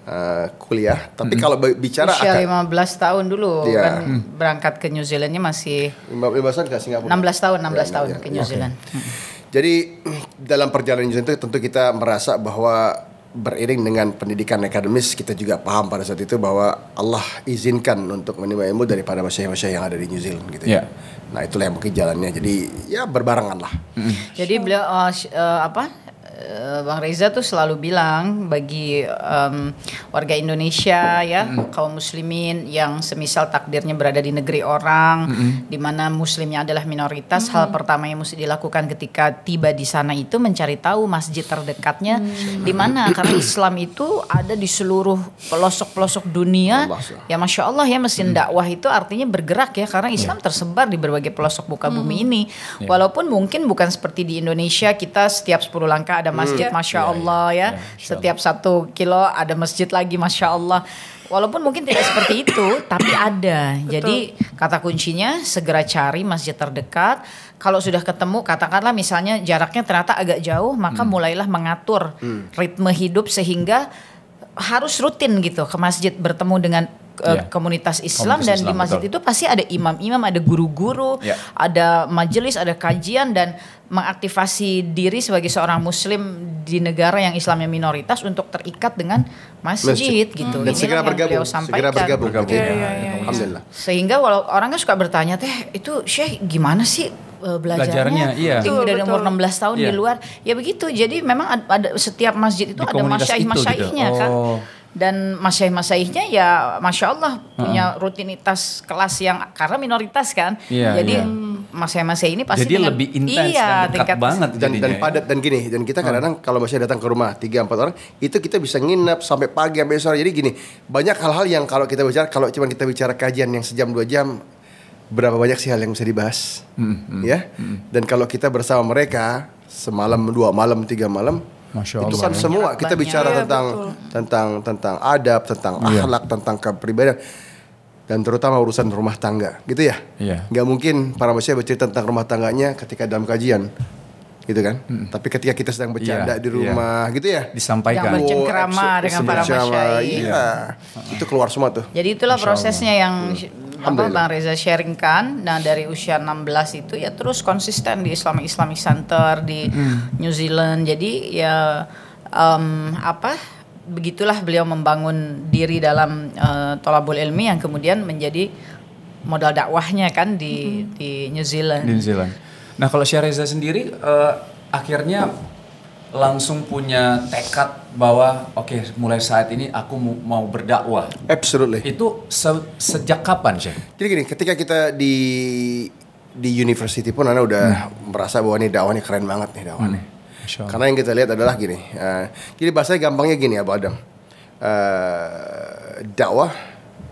Uh, kuliah, tapi mm-hmm. kalau bicara usia akan, lima belas tahun dulu yeah. kan mm. berangkat ke New Zealandnya masih lima belas tahun ke Singapura enam belas tahun yeah, ke New Zealand. Okay. Mm. Jadi dalam perjalanan New Zealand itu tentu kita merasa bahwa beriring dengan pendidikan akademis kita juga paham pada saat itu bahwa Allah izinkan untuk menerima ilmu daripada masyarakat yang ada di New Zealand gitu yeah. ya. Nah itulah yang mungkin jalannya. Jadi ya berbarengan lah. Mm. Jadi beliau uh, uh, apa? Bang Reza tuh selalu bilang bagi um, warga Indonesia ya mm-hmm. kaum muslimin yang semisal takdirnya berada di negeri orang mm-hmm. di mana muslimnya adalah minoritas mm-hmm. hal pertama yang mesti dilakukan ketika tiba di sana itu mencari tahu masjid terdekatnya mm-hmm. di mana karena Islam itu ada di seluruh pelosok-pelosok dunia Allah. Ya Masya Allah ya mesin mm-hmm. dakwah itu artinya bergerak ya karena Islam yeah. tersebar di berbagai pelosok muka mm-hmm. bumi ini yeah. walaupun mungkin bukan seperti di Indonesia kita setiap sepuluh langkah ada masjid hmm. Masya Allah ya, ya. ya Masya Allah. Setiap satu kilo ada masjid lagi Masya Allah. Walaupun mungkin tidak seperti itu tapi ada. Betul. Jadi kata kuncinya segera cari masjid terdekat. Kalau sudah ketemu katakanlah misalnya jaraknya ternyata agak jauh maka hmm. mulailah mengatur hmm. ritme hidup sehingga harus rutin gitu ke masjid bertemu dengan yeah. komunitas Islam komunitas dan Islam, di masjid betul. Itu pasti ada imam-imam, ada guru-guru, yeah. ada majelis, ada kajian dan mengaktifasi diri sebagai seorang muslim di negara yang Islamnya minoritas untuk terikat dengan masjid, masjid. Gitu. Hmm. Dan inilah segera bergabung, segera bergabung. Bergabung. Ya, ya, ya, alhamdulillah. Sehingga walau orang kan suka bertanya, teh itu Syekh gimana sih belajarnya? Belajarnya iya. Dari umur enam belas tahun yeah. di luar. Ya begitu, jadi memang ada setiap masjid itu di ada masyaih-masyaihnya gitu. Kan. Oh. Dan masyaih-masyaihnya ya Masya Allah punya uh-huh. rutinitas kelas yang karena minoritas kan yeah, jadi yeah. masyaih-masyaih ini pasti jadi dengan, lebih intens iya, dan dekat banget dan, dan padat dan gini dan kita kadang-kadang uh. kalau masyaih datang ke rumah tiga empat orang itu kita bisa nginep sampai pagi sampai sore jadi gini banyak hal-hal yang kalau kita bicara kalau cuma kita bicara kajian yang sejam dua jam berapa banyak sih hal yang bisa dibahas mm-hmm. ya mm-hmm. dan kalau kita bersama mereka semalam dua malam tiga malam Masya Allah. Itu kan semua kita bicara ya, tentang betul. tentang tentang adab, tentang yeah. akhlak, tentang kepribadian dan terutama urusan rumah tangga, gitu ya. Yeah. Gak mungkin para masyarakat bercerita tentang rumah tangganya ketika dalam kajian, gitu kan? Hmm. Tapi ketika kita sedang bercanda yeah. di rumah, yeah. gitu ya. Disampaikan. Yang bercengkrama oh, dengan para masyarakat. Iya. Yeah. Uh-huh. Itu keluar semua tuh. Jadi itulah Masya prosesnya Allah. Yang apa Bang Reza sharingkan. Nah dari usia enam belas itu ya terus konsisten di Islamic Islamic Center di mm. New Zealand. Jadi ya um, apa begitulah beliau membangun diri dalam uh, tolabul ilmi yang kemudian menjadi modal dakwahnya kan di mm. di New Zealand. Di New Zealand. Nah kalau Syekh Reza sendiri uh, akhirnya langsung punya tekad bahwa oke okay, mulai saat ini aku mau berdakwah. Absolutely. Itu se sejak kapan sih? Jadi gini, ketika kita di di university pun Ana udah hmm. merasa bahwa nih dakwahnya keren banget nih dakwahnya. Hmm. Karena yang kita lihat adalah gini. Uh, jadi bahasanya gampangnya gini ya, Pak Adam. Uh, dakwah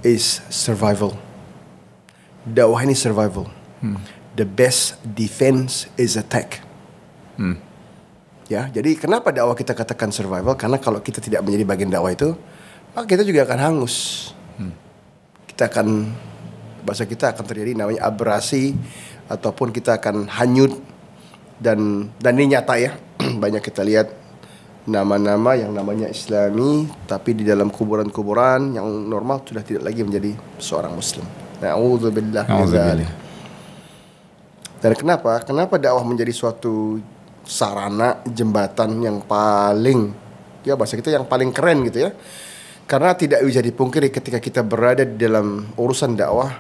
is survival. Dakwah ini survival. Hmm. The best defense is attack. Hmm. Ya, jadi kenapa dakwah kita katakan survival? Karena kalau kita tidak menjadi bagian dakwah itu, maka kita juga akan hangus. Hmm. Kita akan bahasa kita akan terjadi namanya abrasi ataupun kita akan hanyut, dan dan ini nyata ya. Banyak kita lihat nama-nama yang namanya Islami tapi di dalam kuburan-kuburan yang normal sudah tidak lagi menjadi seorang Muslim. Na'udzubillah. Na'udzubillah. Dan kenapa? Kenapa dakwah menjadi suatu sarana jembatan yang paling, ya bahasa kita yang paling keren gitu ya? Karena tidak bisa dipungkiri ketika kita berada di dalam urusan dakwah,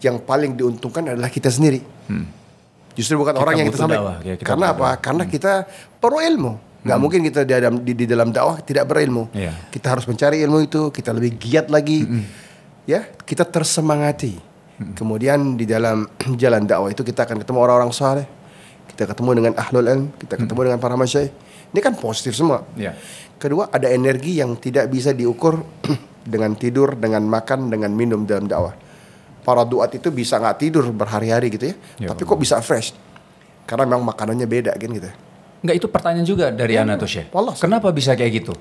yang paling diuntungkan adalah kita sendiri. Hmm. Justru bukan kita orang yang kita sampaikan. Ya, karena apa? Dakwah. Karena hmm. kita perlu ilmu. Nggak hmm. mungkin kita di dalam, di, di dalam dakwah tidak berilmu. Yeah. Kita harus mencari ilmu itu. Kita lebih giat lagi. Hmm. Ya, kita tersemangati. Hmm. Kemudian di dalam jalan dakwah itu kita akan ketemu orang-orang saleh. Kita ketemu dengan ahlul ilm. Kita ketemu hmm. dengan para masyaikh. Ini kan positif semua. Yeah. Kedua, ada energi yang tidak bisa diukur dengan tidur, dengan makan, dengan minum dalam dakwah. Para duat itu bisa nggak tidur berhari-hari gitu ya, ya tapi kok bisa fresh? Karena memang makanannya beda kan gitu. Nggak, itu pertanyaan juga dari ya, Ana tuh Syekh. Kenapa bisa kayak gitu?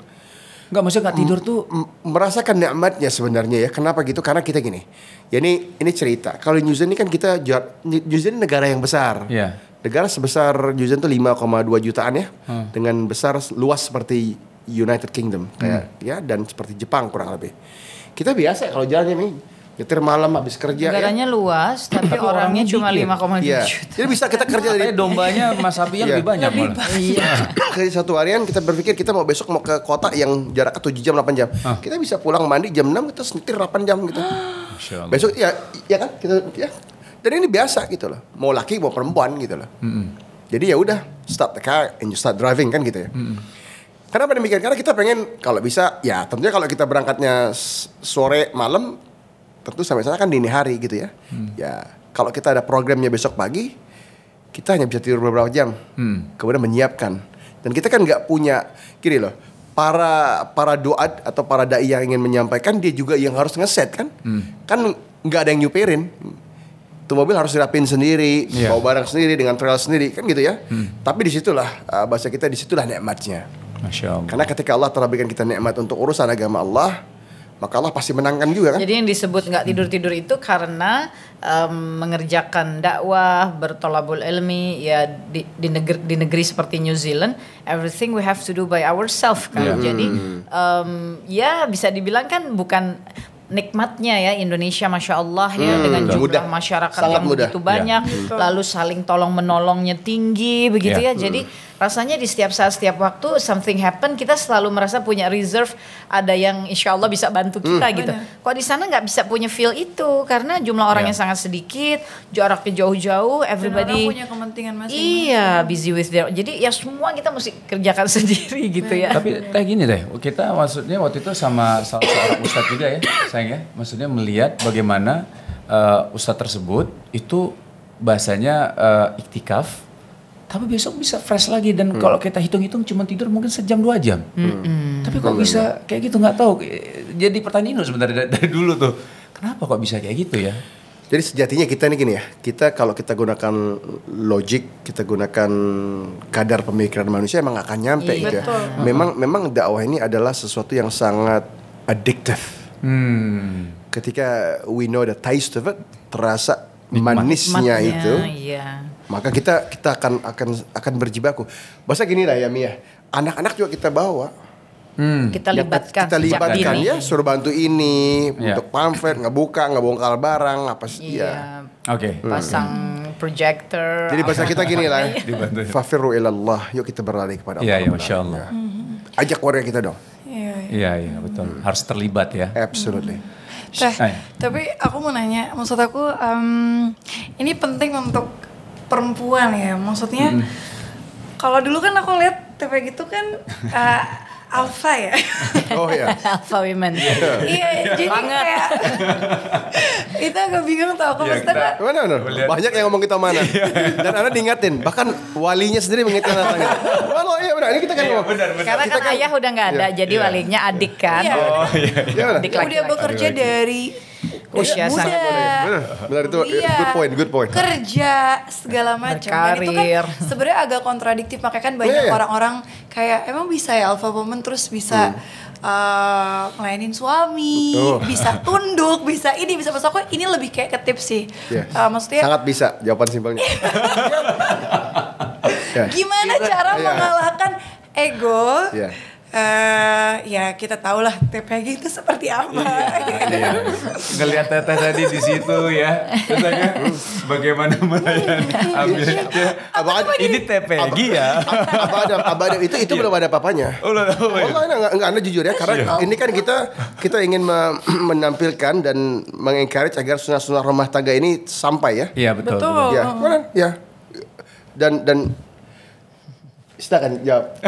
Nggak, maksudnya nggak tidur tuh merasakan nikmatnya sebenarnya ya. Kenapa gitu? Karena kita gini. Ya ini, ini cerita. Kalau New Zealand ini kan kita, New Zealand negara yang besar. Ya. Negara sebesar New Zealand tuh lima koma dua jutaan ya, hmm. dengan besar luas seperti United Kingdom kayak hmm. ya, dan seperti Jepang kurang lebih. Kita biasa kalau jalannya nih nyetir malam habis kerja. Negaranya ya. luas tapi orangnya cuma lima koma tujuh ya. juta. Jadi bisa kita kerja dari dombanya Mas Abi yang lebih banyak. Iya. Dari satu harian kita berpikir kita mau besok mau ke kota yang jarak tujuh jam delapan jam. Huh? Kita bisa pulang mandi jam enam terus nyetir delapan jam gitu. Besok ya ya kan kita ya. Dan ini biasa gitu loh. Mau laki mau perempuan gitu loh. Hmm. Jadi ya udah start the car and you start driving kan gitu ya. Hmm. Kenapa demikian? Karena kita pengen kalau bisa ya tentunya kalau kita berangkatnya sore malam tentu sampai sana kan dini hari gitu ya. Hmm. Ya kalau kita ada programnya besok pagi kita hanya bisa tidur beberapa jam. Hmm. Kemudian menyiapkan, dan kita kan nggak punya gini loh, para para duat atau para dai yang ingin menyampaikan dia juga yang harus ngeset kan. Hmm. Kan nggak ada yang nyupirin. Itu mobil harus dirapiin sendiri, yeah. bawa barang sendiri dengan trail sendiri kan gitu ya. Hmm. Tapi disitulah bahasa kita, disitulah nikmatnya. Karena ketika Allah telah berikan kita nikmat untuk urusan agama Allah, maka Allah pasti menangkan juga kan. Jadi yang disebut nggak tidur-tidur itu karena um, mengerjakan dakwah, bertolabul ilmi ya, di, di, negeri, di negeri seperti New Zealand, everything we have to do by ourselves kan. Yeah. Jadi um, ya bisa dibilang kan bukan nikmatnya ya Indonesia, masya Allah ya, hmm, dengan jumlah mudah. masyarakat Salam yang mudah. begitu banyak, ya. lalu saling tolong menolongnya tinggi begitu ya. ya. Hmm. Jadi rasanya di setiap saat, setiap waktu something happen, kita selalu merasa punya reserve, ada yang insya Allah bisa bantu kita hmm. gitu. Benar. Kok di sana nggak bisa punya feel itu karena jumlah orang ya. yang sangat sedikit, jaraknya jauh-jauh, everybody orang punya kepentingan masing-masing. Iya, busy with their. Jadi ya semua kita mesti kerjakan sendiri gitu ya. ya. Tapi kayak gini deh, kita maksudnya waktu itu sama salah seorang ustadz juga ya. Saya ya, maksudnya melihat bagaimana uh, ustadz tersebut itu bahasanya uh, iktikaf, tapi besok bisa fresh lagi, dan hmm. kalau kita hitung-hitung cuma tidur mungkin sejam dua jam, hmm. tapi kok hmm. bisa kayak gitu, nggak tahu. Jadi pertanyaan sebenarnya dari, dari dulu tuh, kenapa kok bisa kayak gitu ya? Jadi sejatinya kita ini gini ya, kita kalau kita gunakan logik, kita gunakan kadar pemikiran manusia emang akan nyampe gitu ya. Memang memang dakwah ini adalah sesuatu yang sangat addictive. Hmm. Ketika we know the taste of it, terasa manisnya Matnya, itu, iya. maka kita kita akan akan akan berjibaku. Bahasa gini lah ya Mia, anak-anak juga kita bawa, hmm. kita libatkan, kita libatkan ya, suruh bantu ini yeah. untuk pamflet, ngebuka, ngebongkar barang apa sih yeah. ya. Oke. Okay. Pasang hmm. projector. Jadi bahasa kita gini lah, fafiru ilallah, yuk kita berlari kepada Allah. Iya, masya Allah. Ajak keluarga kita dong. Iya, iya betul. Hmm. Harus terlibat ya. Absolutely. Teh, tapi aku mau nanya, maksud aku um, ini penting untuk perempuan ya. Maksudnya hmm. kalau dulu kan aku lihat T V gitu kan uh, alpha ya. Oh iya. Alpha women. Iya, yeah. yeah, jadi kayak itu agak bingung tuh aku. Maksudnya mana? Banyak yang ngomong kita mana. Dan Anda diingatin, bahkan walinya sendiri mengingatkan katanya. Walau iya benar, ini kita kan ngomong. Benar, benar. Karena kita kan ayah udah gak ada, yeah. jadi yeah. walinya adik kan. Yeah. Oh iya. iya. Adik laki-laki. Udah bekerja adik dari usia muda. Benar, benar itu iya. good point, good point. Kerja segala macam. Dan itu kan sebenarnya agak kontradiktif, makanya kan banyak orang-orang yeah. kayak emang bisa ya alpha woman terus bisa hmm. uh, ngelainin suami, oh. bisa tunduk, bisa ini, bisa masuk. Aku ini lebih kayak ke tips sih. Yes. Uh, maksudnya sangat bisa, jawaban simpelnya. yeah. Gimana yeah. cara yeah. mengalahkan ego? Yeah. Uh, ya kita tahulah T P G itu seperti apa. Iya. Ngelihat Teteh tadi di situ ya. Terus agak, bagaimana melayani ambilnya. Abang ini T P G ya. Abang ada, abang ada itu itu belum ada papanya. Oh, enggak enggak Anda jujur ya, karena ini kan kita kita ingin menampilkan dan mengencourage agar sunnah-sunnah rumah tangga ini sampai ya. Iya betul. Iya. Ya. Dan dan silakan jawab.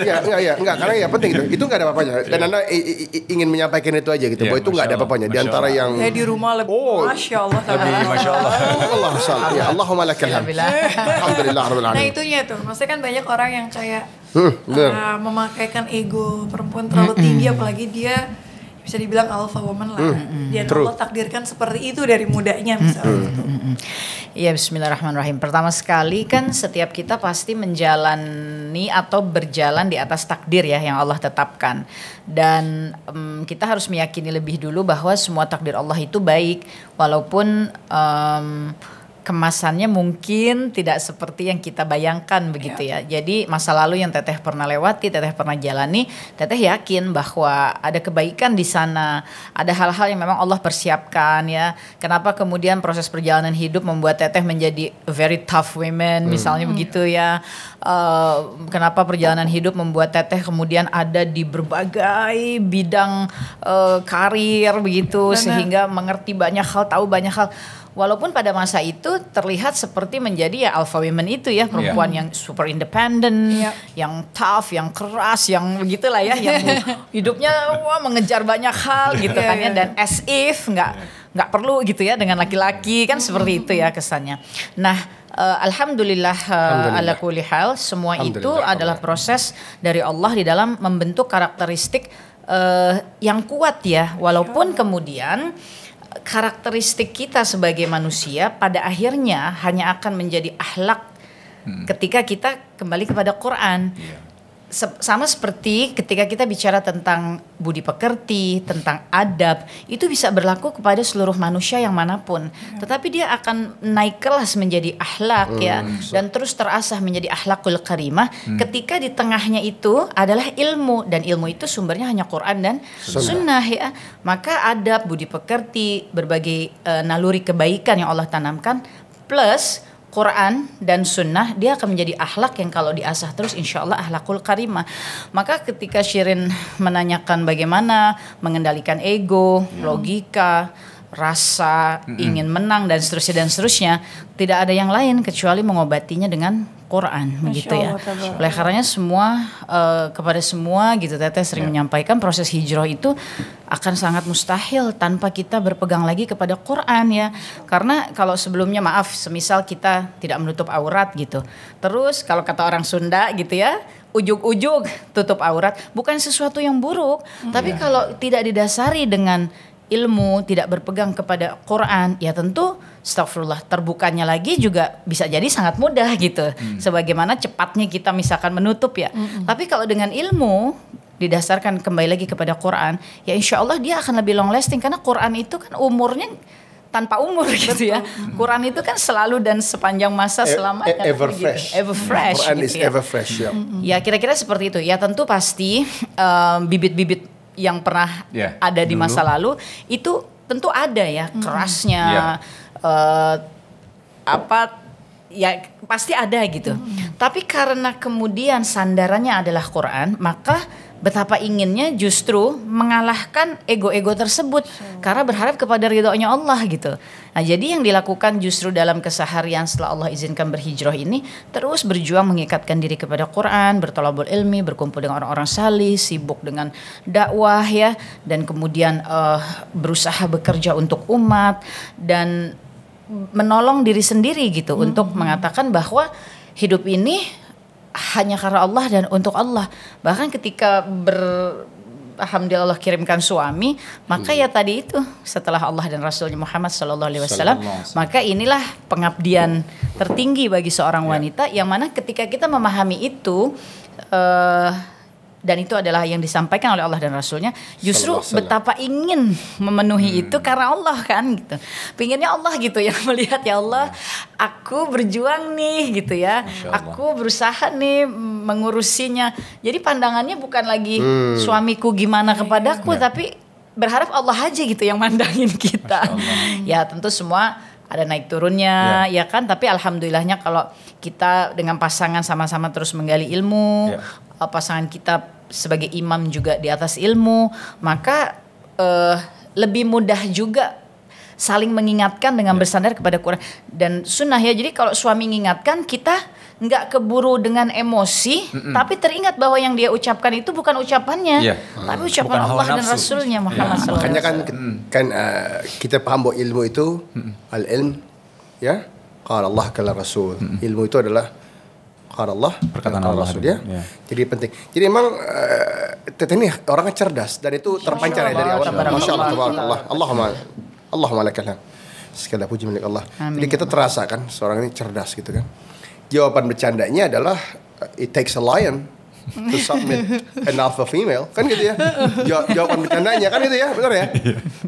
ya, enggak, ya, enggak, karena ya penting itu. Itu enggak ada apa-apanya. Dan Anda i, i, i, ingin menyampaikan itu aja gitu. Ya, bahwa itu enggak ada apa-apanya di antara yang ya, di rumah lebih oh, masyaallah lebih masyaallah. Allah sallallahu ya Allahumma lakal hamd. Alhamdulillah rabbil alamin. Nah, itunya tuh. Maksudnya kan banyak orang yang kayak hmm, uh, memakaikan ego perempuan terlalu tinggi, apalagi dia bisa dibilang alpha woman lah. Mm, mm, Dan Allah takdirkan seperti itu dari mudanya misalnya. Iya, mm, mm, mm, mm. Bismillahirrahmanirrahim. Pertama sekali kan setiap kita pasti menjalani atau berjalan di atas takdir ya yang Allah tetapkan. Dan um, kita harus meyakini lebih dulu bahwa semua takdir Allah itu baik. Walaupun um, kemasannya mungkin tidak seperti yang kita bayangkan begitu ya. ya. Jadi masa lalu yang Teteh pernah lewati, Teteh pernah jalani, Teteh yakin bahwa ada kebaikan di sana, ada hal-hal yang memang Allah persiapkan ya. Kenapa kemudian proses perjalanan hidup membuat Teteh menjadi very tough women, misalnya hmm. begitu ya. Uh, kenapa perjalanan hidup membuat Teteh kemudian ada di berbagai bidang uh, karir begitu, Bener. sehingga mengerti banyak hal, tahu banyak hal. Walaupun pada masa itu terlihat seperti menjadi ya alpha women itu ya, perempuan yeah. yang super independen, yeah. yang tough, yang keras, yang begitulah ya, yang hidupnya wah, mengejar banyak hal gitu kan ya, dan as if nggak nggak perlu gitu ya dengan laki-laki kan, seperti itu ya kesannya. Nah. Uh, Alhamdulillah, uh, ala kulli hal, semua itu adalah proses dari Allah di dalam membentuk karakteristik uh, yang kuat ya. Walaupun kemudian karakteristik kita sebagai manusia pada akhirnya hanya akan menjadi akhlak hmm. ketika kita kembali kepada Quran. Yeah. Sama seperti ketika kita bicara tentang budi pekerti, tentang adab, itu bisa berlaku kepada seluruh manusia yang manapun. Hmm. Tetapi dia akan naik kelas menjadi akhlak hmm. ya, dan terus terasah menjadi akhlakul karimah. Hmm. Ketika di tengahnya itu adalah ilmu, dan ilmu itu sumbernya hanya Quran dan Sunnah, Sunnah ya. Maka adab, budi pekerti, berbagai uh, naluri kebaikan yang Allah tanamkan, plus Quran dan Sunnah, dia akan menjadi akhlak yang kalau diasah terus insya Allah akhlakul karimah. Maka ketika Shirin menanyakan bagaimana mengendalikan ego, hmm. logika, rasa, hmm. ingin menang dan seterusnya dan seterusnya, tidak ada yang lain kecuali mengobatinya dengan Quran begitu ya. Oleh karenanya semua uh, kepada semua gitu Teteh sering yeah. menyampaikan proses hijrah itu akan sangat mustahil tanpa kita berpegang lagi kepada Quran ya. Karena kalau sebelumnya maaf, semisal kita tidak menutup aurat gitu, terus kalau kata orang Sunda gitu ya, ujug-ujug tutup aurat, bukan sesuatu yang buruk. Mm-hmm. Tapi yeah. kalau tidak didasari dengan ilmu, tidak berpegang kepada Quran, ya tentu astagfirullah, terbukanya lagi juga bisa jadi sangat mudah gitu. Hmm. Sebagaimana cepatnya kita misalkan menutup ya. Hmm. Tapi kalau dengan ilmu didasarkan kembali lagi kepada Quran, ya insya Allah dia akan lebih long lasting, karena Quran itu kan umurnya tanpa umur gitu. Betul. Ya. Quran itu kan selalu dan sepanjang masa selama e ever, gitu. fresh. ever fresh. Quran gitu is ya. ever fresh. Ya, ya kira-kira seperti itu. Ya tentu pasti bibit-bibit um, yang pernah yeah, ada di masa dulu. lalu itu tentu ada ya, kerasnya yeah. uh, apa ya pasti ada gitu. Mm. Tapi karena kemudian sandarannya adalah Quran, maka betapa inginnya justru mengalahkan ego-ego tersebut, so. karena berharap kepada ridhonya Allah gitu. Nah jadi yang dilakukan justru dalam keseharian setelah Allah izinkan berhijrah ini, terus berjuang mengikatkan diri kepada Quran, bertolabul ilmi, berkumpul dengan orang-orang salih, sibuk dengan dakwah ya, dan kemudian uh, berusaha bekerja untuk umat dan menolong diri sendiri gitu. Mm-hmm. Untuk mengatakan bahwa hidup ini hanya karena Allah dan untuk Allah. Bahkan ketika ber Alhamdulillah Allah kirimkan suami, maka ya tadi itu setelah Allah dan Rasulnya Muhammad Sallallahu Alaihi Wasallam, maka inilah pengabdian tertinggi bagi seorang wanita, yang mana ketika kita memahami itu, uh, dan itu adalah yang disampaikan oleh Allah dan Rasulnya, justru betapa ingin memenuhi hmm. itu karena Allah kan gitu. Pinginnya Allah gitu yang melihat, ya Allah aku berjuang nih gitu ya, aku berusaha nih mengurusinya. Jadi pandangannya bukan lagi hmm. suamiku gimana kepadaku, ya. Tapi berharap Allah aja gitu yang mandangin kita. Ya tentu semua ada naik turunnya, ya, ya kan. Tapi alhamdulillahnya kalau kita dengan pasangan sama-sama terus menggali ilmu, ya. Pasangan kita sebagai imam juga di atas ilmu, maka eh, lebih mudah juga saling mengingatkan dengan ya. Bersandar kepada Quran dan Sunnah ya. Jadi kalau suami mengingatkan, kita nggak keburu dengan emosi, mm-mm. tapi teringat bahwa yang dia ucapkan itu bukan ucapannya, ya. hmm. tapi ucapan bukan Allah dan nafsu. Rasulnya Muhammad ya. shallallahu alaihi wasallam. Makanya kan kan uh, kita paham bahwa ilmu itu hmm. al ilm ya, qala Allah qala Rasul. Hmm. Ilmu itu adalah Allah, perkataan Allah, Rasul ya. Ya. Jadi penting. Jadi emang uh, Teteh ini orangnya cerdas dan itu terpancar ya dari awal. Masya Allah, Allah, Allahumma, Allahumma lakal. Segala puji milik Allah. Amin. Jadi kita terasa kan seorang ini cerdas gitu kan. Jawaban bercandanya adalah it takes a lion to submit an alpha female kan gitu ya. Jawaban bercandanya kan gitu ya, benar ya.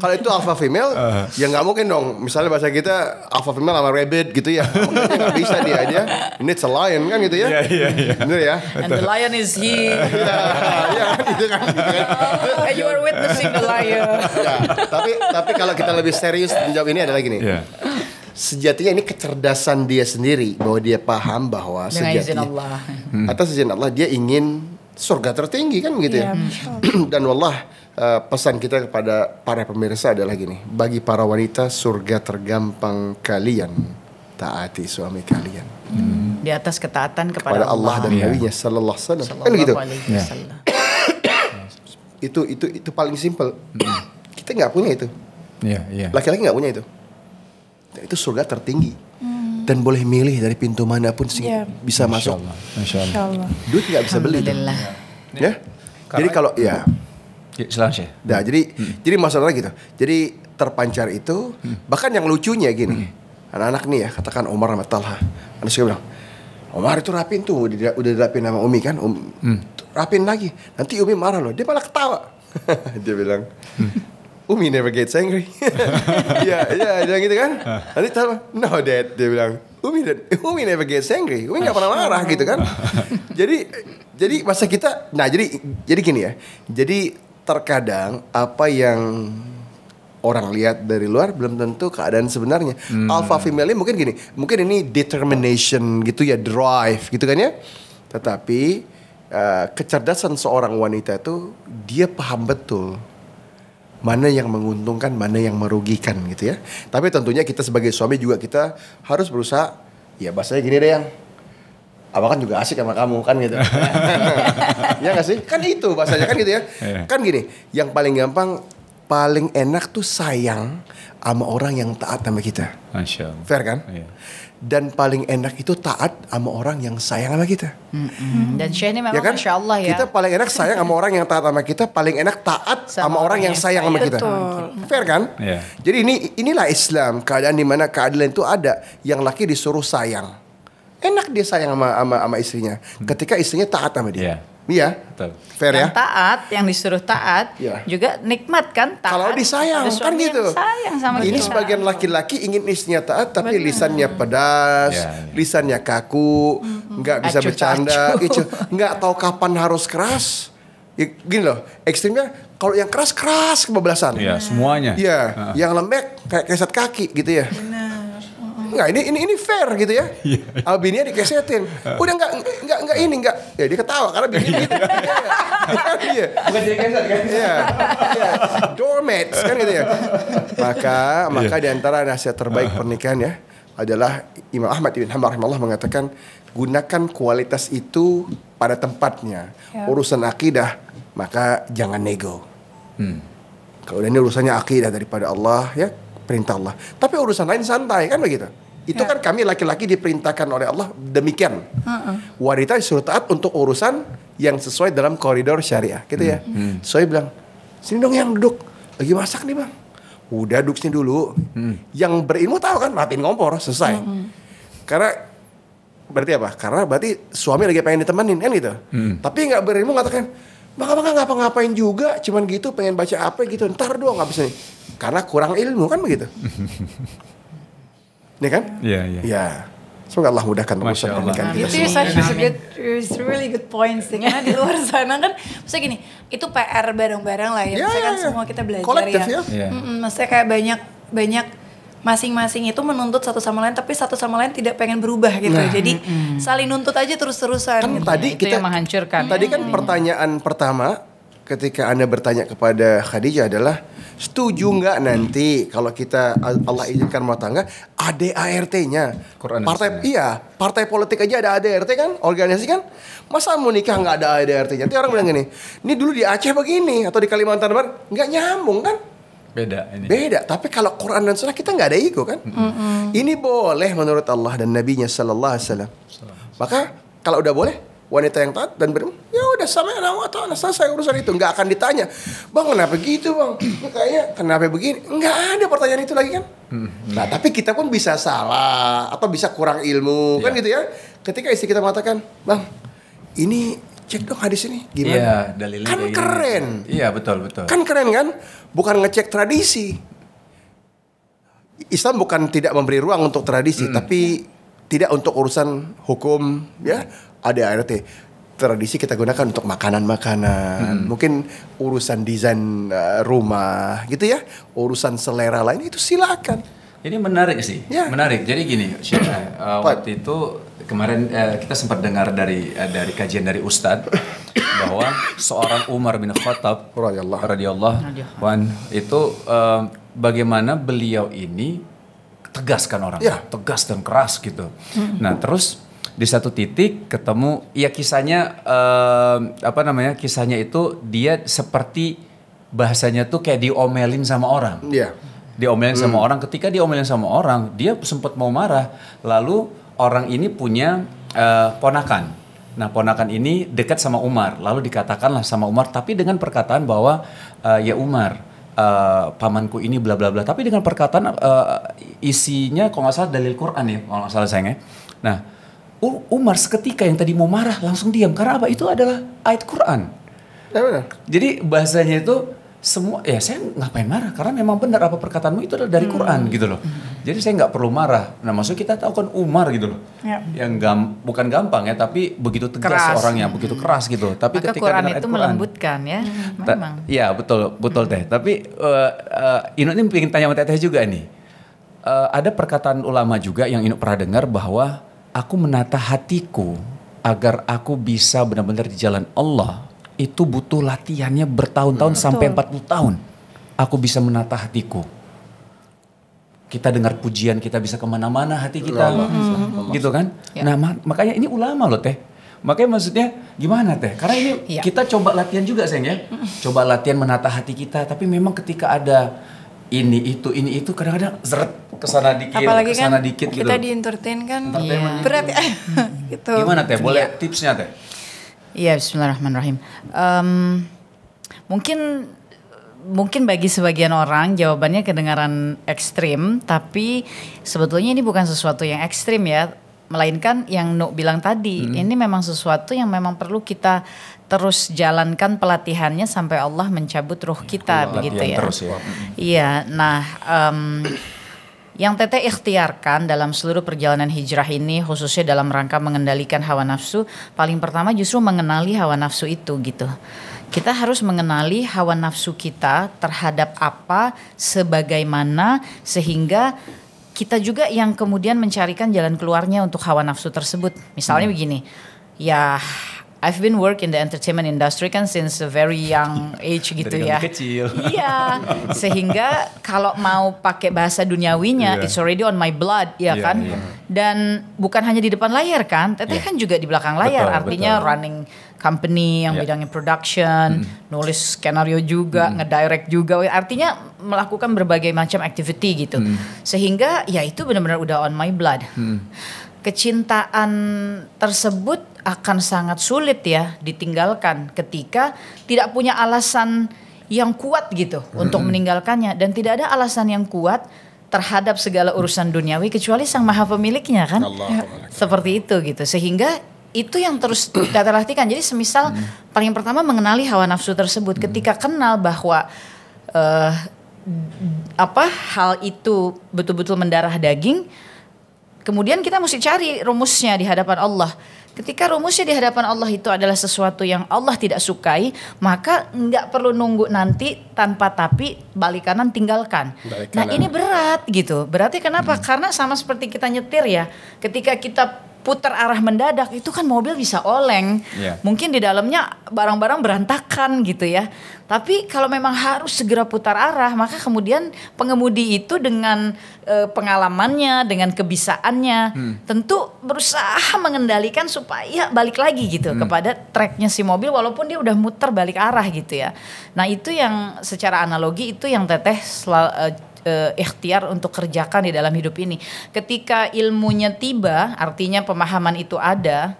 Kalau itu alpha female uh. ya nggak mungkin dong. Misalnya bahasa kita alpha female sama rabbit gitu ya, nggak bisa dia aja. Ini it's a lion kan gitu ya, yeah, yeah, yeah. benar ya. And the lion is he. Ya itu kan. And you are witnessing the lion. Ya, tapi tapi kalau kita lebih serius menjawab ini adalah gini. Yeah. Sejatinya ini kecerdasan dia sendiri, bahwa dia paham bahwa dengan sejatinya Allah. Atas izin Allah dia ingin surga tertinggi kan gitu ya, ya. Dan wallah uh, pesan kita kepada para pemirsa adalah gini, bagi para wanita surga tergampang kalian taati suami kalian hmm. di atas ketaatan kepada, kepada Allah, Allah dan Nabi-Nya ya. Sallallahu alaihi wasallam kan gitu ya. itu itu itu paling simpel. Kita nggak punya itu ya, ya. Laki-laki nggak punya itu. Itu surga tertinggi hmm. dan boleh milih dari pintu manapun sih yeah. bisa masuk. Masya Allah. Duit nggak bisa beli. Ya. ya. Jadi kalau ya. Selesai. Nah, jadi hmm. jadi masalahnya gitu. Jadi terpancar itu. Hmm. Bahkan yang lucunya gini, hmm. anak-anak nih ya, katakan Umar sama Talha. Anak saya bilang, Umar itu rapin tuh, udah udah rapin sama Umi kan, um, hmm. rapin lagi. Nanti Umi marah loh, dia malah ketawa. Dia bilang. Hmm. Umi never gets angry. Ya, ya, dia gitu kan. Nanti tahu, no dad, dia bilang, Umi, Umi never gets angry. Umi nggak pernah marah gitu kan. Jadi, jadi masa kita, nah jadi, jadi gini ya. Jadi terkadang apa yang orang lihat dari luar belum tentu keadaan sebenarnya. Hmm. Alpha female mungkin gini, mungkin ini determination gitu ya, drive gitu kan ya. Tetapi uh, kecerdasan seorang wanita itu dia paham betul. Mana yang menguntungkan, mana yang merugikan gitu ya. Tapi tentunya kita sebagai suami juga kita harus berusaha. Ya bahasanya gini deh, yang abang kan juga asik sama kamu kan gitu. Ya gak sih? Kan itu bahasanya kan gitu ya. Kan gini, yang paling gampang, paling enak tuh sayang sama orang yang taat sama kita. Masya Allah. Fair kan? Yeah. Dan paling enak itu taat sama orang yang sayang sama kita. Mm-hmm. Dan Syekh ini memang ya kan? Masya Allah ya. Kita paling enak sayang sama orang yang taat sama kita, paling enak taat sama, sama orang yang sayang sama kita. Betul. Fair kan? Yeah. Jadi ini inilah Islam, keadaan dimana keadilan itu ada, yang laki disuruh sayang. Enak dia sayang sama sama, sama istrinya, ketika istrinya taat sama dia. Yeah. Iya, fair yang ya. Taat, yang disuruh taat, ya. Juga nikmat kan. Taat, kalau disayang kan gitu. Sayang sama ini kita. Sebagian laki-laki ingin istrinya taat, tapi bener. Lisannya pedas, ya, ya. Lisannya kaku, nggak hmm. bisa acu, bercanda, nggak tahu kapan harus keras. Ya, gini loh, ekstrimnya kalau yang keras keras kebablasan. Iya, semuanya. Iya, uh. yang lembek kayak keset kaki gitu ya. Benar. Enggak, ini ini ini fair gitu ya. Albininya dikesetin. Udah enggak enggak enggak ini enggak. Ya dia ketawa karena bikin gitu. Iya. Bukan dia keset kan. Iya. Doormat kan gitu ya. Maka maka di antara nasihat terbaik pernikahan ya adalah Imam Ahmad bin Muhammad rahimahullah mengatakan, gunakan kualitas itu pada tempatnya. Urusan akidah maka jangan nego. Hmm. Kalau ini urusannya akidah daripada Allah ya. Perintah Allah. Tapi urusan lain santai kan begitu. Itu ya. Kan kami laki-laki diperintahkan oleh Allah demikian. Uh-uh. Wanita disuruh taat untuk urusan yang sesuai dalam koridor syariah, gitu ya. Hmm. So dia bilang, sini dong yang duduk. Lagi masak nih bang. Udah duduk sini dulu. Hmm. Yang berilmu tahu kan, matiin kompor selesai. Hmm. Karena berarti apa? Karena berarti suami lagi pengen ditemenin kan gitu. Hmm. Tapi nggak berilmu mengatakan, Maka-maka ngapa-ngapain juga, cuman gitu pengen baca apa gitu, ntar doang abis nih. Karena kurang ilmu kan begitu. Ini kan? Iya, iya. Ya. Semoga Allah mudahkan urusan pernikahan kita semua. Itu such a good, it's really good points. Karena di luar sana kan, maksudnya gini, itu P R bareng-bareng lah ya. Yeah, maksudnya kan yeah, semua kita belajar collective, ya. Yeah. Mm -mm, maksudnya kayak banyak, banyak masing-masing itu menuntut satu sama lain, tapi satu sama lain tidak pengen berubah gitu. Nah, jadi mm, saling nuntut aja terus-terusan. Kan gitu. Tadi kita yang menghancurkan. Tadi kan mm, pertanyaan pertama ketika Anda bertanya kepada Khadijah adalah setuju nggak hmm, nanti kalau kita Allah izinkan rumah tangga ada A R T-nya. Partai iya, partai politik aja ada A D R T kan, organisasi kan. Masa mau nikah nggak ada A D R T-nya? Nanti orang bilang gini, ini dulu di Aceh begini atau di Kalimantan Barat nggak nyambung kan? Beda ini. Beda, tapi kalau Quran dan Sunnah kita nggak ada ego kan? Mm-hmm. Ini boleh menurut Allah dan Nabi-Nya Sallallahu Alaihi Wasallam. Maka kalau udah boleh, wanita yang taat dan beriman, ya udah sama Allah selesai urusan itu, nggak akan ditanya, bang kenapa gitu bang, kayaknya kenapa begini, nggak ada pertanyaan itu lagi kan? Mm-hmm. Nah tapi kita pun bisa salah atau bisa kurang ilmu yeah, kan gitu ya? Ketika istri kita mengatakan, bang ini cek dong hadis ini gimana? Yeah, kan keren. Iya yeah, betul betul. Kan keren kan? Bukan ngecek tradisi. Islam bukan tidak memberi ruang untuk tradisi, mm, tapi tidak untuk urusan hukum ya. Ada A R T. Tradisi kita gunakan untuk makanan-makanan, mm, mungkin urusan desain uh, rumah gitu ya, urusan selera lain itu silakan. Ini menarik sih, ya, menarik. Jadi gini, Sheikh, uh, waktu itu kemarin uh, kita sempat dengar dari uh, dari kajian dari Ustadz bahwa seorang Umar bin Khattab radhiyallahu anhu itu uh, bagaimana beliau ini tegaskan orang, ya, tegas dan keras gitu. Nah terus di satu titik ketemu, ya kisahnya uh, apa namanya, kisahnya itu dia seperti bahasanya tuh kayak diomelin sama orang. Yeah. Diomelin mm, sama orang, ketika diomelin sama orang, dia sempat mau marah. Lalu orang ini punya uh, ponakan. Nah ponakan ini dekat sama Umar, lalu dikatakanlah sama Umar, tapi dengan perkataan bahwa uh, ya Umar, Uh, pamanku ini bla bla bla, tapi dengan perkataan uh, isinya kalau nggak salah dalil Quran ya, kalau nggak salah sayangnya. Nah Umar seketika yang tadi mau marah langsung diam, karena apa, itu adalah ayat Quran. Ya, benar. Jadi bahasanya itu semua ya, saya ngapain marah karena memang benar apa perkataanmu itu adalah dari hmm, Quran gitu loh. Hmm. Jadi saya nggak perlu marah. Nah maksudnya kita tahu kan Umar gitu loh, ya, yang gam, bukan gampang ya, tapi begitu tegas orangnya, hmm, begitu keras gitu. Tapi maka ketika Quran itu Quran, melembutkan ya, memang. Iya betul betul hmm, Teh. Tapi uh, uh, Inu ini pengen tanya sama Teteh juga nih. Uh, ada perkataan ulama juga yang Inu pernah dengar bahwa aku menata hatiku agar aku bisa benar-benar di jalan Allah. Itu butuh latihannya bertahun-tahun hmm, sampai empat puluh tahun. Aku bisa menata hatiku. Kita dengar pujian, kita bisa kemana-mana hati kita. Hmm. Gitu kan? Ya. Nah makanya ini ulama loh Teh. Makanya maksudnya gimana Teh? Karena ini ya, kita coba latihan juga sayang ya. Coba latihan menata hati kita. Tapi memang ketika ada ini itu, ini itu kadang-kadang zeret kesana dikit, apalagi kesana kan dikit gitu. Kita di entertain kan. Iya. Berat ya. Gitu. Gimana Teh? Boleh ya, tipsnya Teh? Ya, bismillahirrahmanirrahim. Um, mungkin mungkin bagi sebagian orang jawabannya kedengaran ekstrim, tapi sebetulnya ini bukan sesuatu yang ekstrim ya, melainkan yang Nuk bilang tadi, hmm, ini memang sesuatu yang memang perlu kita terus jalankan pelatihannya sampai Allah mencabut ruh kita ya, begitu ya. Terus ya. Iya, nah. Um, Yang Teteh ikhtiarkan dalam seluruh perjalanan hijrah ini, khususnya dalam rangka mengendalikan hawa nafsu, paling pertama justru mengenali hawa nafsu itu gitu. Kita harus mengenali hawa nafsu kita terhadap apa, sebagaimana, sehingga kita juga yang kemudian mencarikan jalan keluarnya untuk hawa nafsu tersebut. Misalnya hmm, begini, ya I've been working in the entertainment industry kan since a very young age gitu ya. Kecil. Iya, sehingga kalau mau pakai bahasa duniawinya, yeah, it's already on my blood, ya yeah, kan. Yeah. Dan bukan hanya di depan layar kan, Teteh yeah, kan juga di belakang layar. Betul, artinya betul, running company yang yeah, bidangnya production, mm, nulis skenario juga, mm, ngedirect juga. Artinya melakukan berbagai macam activity gitu. Mm. Sehingga ya itu benar-benar udah on my blood. Mm. Kecintaan tersebut akan sangat sulit ya ditinggalkan ketika tidak punya alasan yang kuat gitu mm-hmm, untuk meninggalkannya, dan tidak ada alasan yang kuat terhadap segala urusan duniawi kecuali Sang Maha Pemiliknya kan. Allah. Seperti itu gitu, sehingga itu yang terus kita latihkan. Jadi semisal hmm. paling pertama mengenali hawa nafsu tersebut. Ketika kenal bahwa uh, apa hal itu betul-betul mendarah daging, kemudian kita mesti cari rumusnya di hadapan Allah. Ketika rumusnya di hadapan Allah itu adalah sesuatu yang Allah tidak sukai, maka nggak perlu nunggu nanti tanpa tapi, balik kanan tinggalkan. Balik kanan. Nah ini berat gitu. Berarti kenapa? Hmm. Karena sama seperti kita nyetir ya. Ketika kita putar arah mendadak itu kan mobil bisa oleng. Yeah. Mungkin di dalamnya barang-barang berantakan gitu ya. Tapi kalau memang harus segera putar arah, maka kemudian pengemudi itu dengan e, pengalamannya, dengan kebisaannya, hmm. tentu berusaha mengendalikan supaya balik lagi gitu hmm. kepada tracknya si mobil walaupun dia udah muter balik arah gitu ya. Nah itu yang secara analogi itu yang Teteh selalu e, Uh, ikhtiar untuk kerjakan di dalam hidup ini. Ketika ilmunya tiba, artinya pemahaman itu ada,